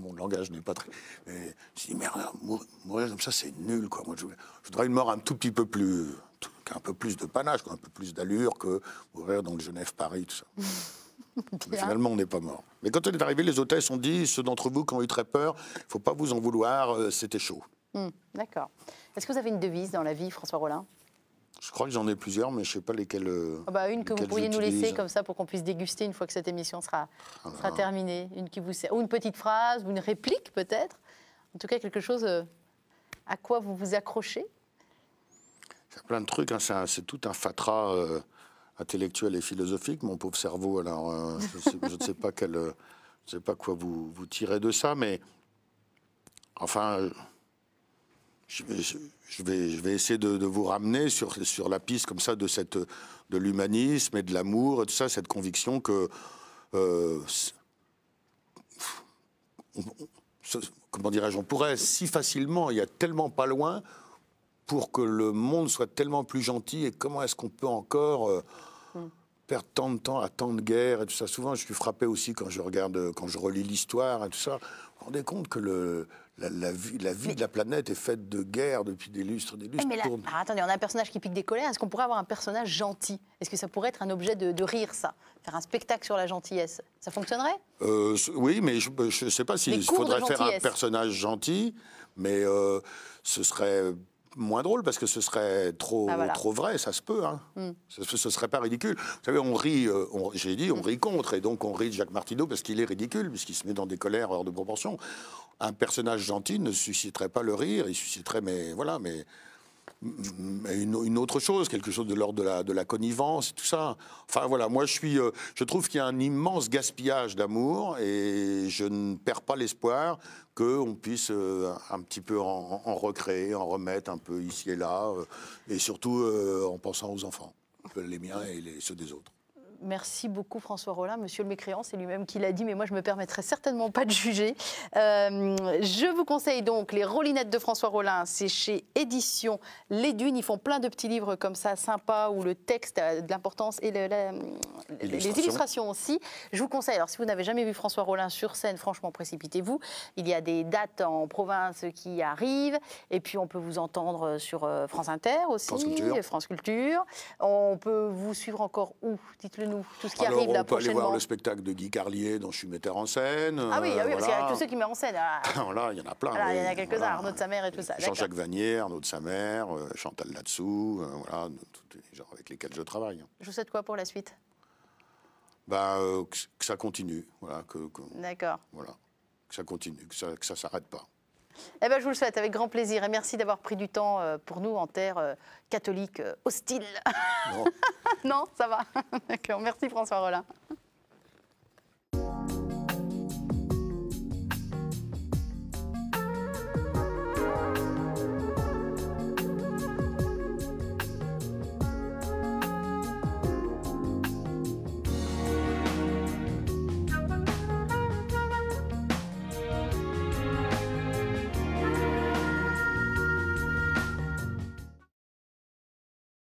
mon langage n'est pas très... Mais je dis merde, mourir comme ça, c'est nul, quoi. Moi, je, je voudrais une mort un tout petit peu plus... qu'un peu plus de panache, un peu plus d'allure que mourir dans le Genève-Paris, tout ça. Mais finalement, on n'est pas mort. Mais quand on est arrivé, les hôtesses ont dit, ceux d'entre vous qui ont eu très peur, il ne faut pas vous en vouloir, euh, c'était chaud. Mmh, d'accord. Est-ce que vous avez une devise dans la vie, François Rollin ? Je crois que j'en ai plusieurs, mais je ne sais pas lesquelles. Ah bah une que vous pourriez nous laisser comme ça pour qu'on puisse déguster une fois que cette émission sera, voilà. sera terminée. Une qui vous... Ou une petite phrase, ou une réplique peut-être. En tout cas, quelque chose à quoi vous vous accrochez. Il y a plein de trucs, hein. C'est tout un fatras euh, intellectuel et philosophique, mon pauvre cerveau. Alors, euh, je ne sais, je sais pas quel, euh, je sais pas quoi vous, vous tirez de ça, mais enfin... Euh... Je vais, je, vais, je vais essayer de, de vous ramener sur, sur la piste comme ça de, cette, de l'humanisme et de l'amour et tout ça, cette conviction que euh, on, on, comment dirais-je, on pourrait si facilement, il y a tellement pas loin pour que le monde soit tellement plus gentil et comment est-ce qu'on peut encore euh, mmh. perdre tant de temps à tant de guerres et tout ça. Souvent je suis frappé aussi quand je regarde, quand je relis l'histoire et tout ça, vous vous rendez compte que le... La, la vie, la vie mais, de la planète est faite de guerre depuis des lustres, des lustres. Mais là, ah, attendez, on a un personnage qui pique des colères. Est-ce qu'on pourrait avoir un personnage gentil? Est-ce que ça pourrait être un objet de, de rire, ça? Faire un spectacle sur la gentillesse, ça fonctionnerait? euh, Oui, mais je ne sais pas s'il faudrait faire un personnage gentil, mais euh, ce serait moins drôle parce que ce serait trop, ah, voilà. trop vrai, ça se peut. Hein. Mm. Ce ne serait pas ridicule. Vous savez, on rit, j'ai dit, on mm. rit contre, et donc on rit de Jacques Martineau parce qu'il est ridicule, puisqu'il se met dans des colères hors de proportion. Un personnage gentil ne susciterait pas le rire, il susciterait, mais voilà, mais, mais une, une autre chose, quelque chose de l'ordre de la, de la connivence, tout ça. Enfin voilà, moi je suis, euh, je trouve qu'il y a un immense gaspillage d'amour et je ne perds pas l'espoir qu'on puisse euh, un petit peu en, en recréer, en remettre un peu ici et là, euh, et surtout euh, en pensant aux enfants, les miens et les, ceux des autres. Merci beaucoup François Rollin. Monsieur le mécréant, c'est lui-même qui l'a dit, mais moi je ne me permettrai certainement pas de juger. Euh, je vous conseille donc les Rollinettes de François Rollin, c'est chez Édition Les Dunes. Ils font plein de petits livres comme ça, sympas, où le texte a de l'importance et le, la, illustration. les illustrations aussi. Je vous conseille, alors si vous n'avez jamais vu François Rollin sur scène, franchement précipitez-vous. Il y a des dates en province qui arrivent, et puis on peut vous entendre sur France Inter aussi, France Culture. France Culture. On peut vous suivre encore où? Dites-le. Nous, tout ce qui Alors, arrive on là, peut aller voir le spectacle de Guy Carlier dont je suis metteur en scène. Ah oui, ah oui voilà. Parce qu'il y a tous ceux qui mettent en scène. Alors là, il y en a plein. Voilà, oui. Il y en a quelques-uns, voilà. Arnaud de sa mère et tout ça. Jean-Jacques Vanier, Arnaud de sa mère, Chantal Latsou, euh, voilà, tous les gens avec lesquels je travaille. Je vous souhaite quoi pour la suite? Bah, euh, que, que ça continue, voilà, que, que, D'accord. Voilà, que ça continue, que ça ne ça s'arrête pas. Eh ben, je vous le souhaite avec grand plaisir et merci d'avoir pris du temps pour nous en terre catholique hostile. Non, non ça va. D'accord, merci François Rollin.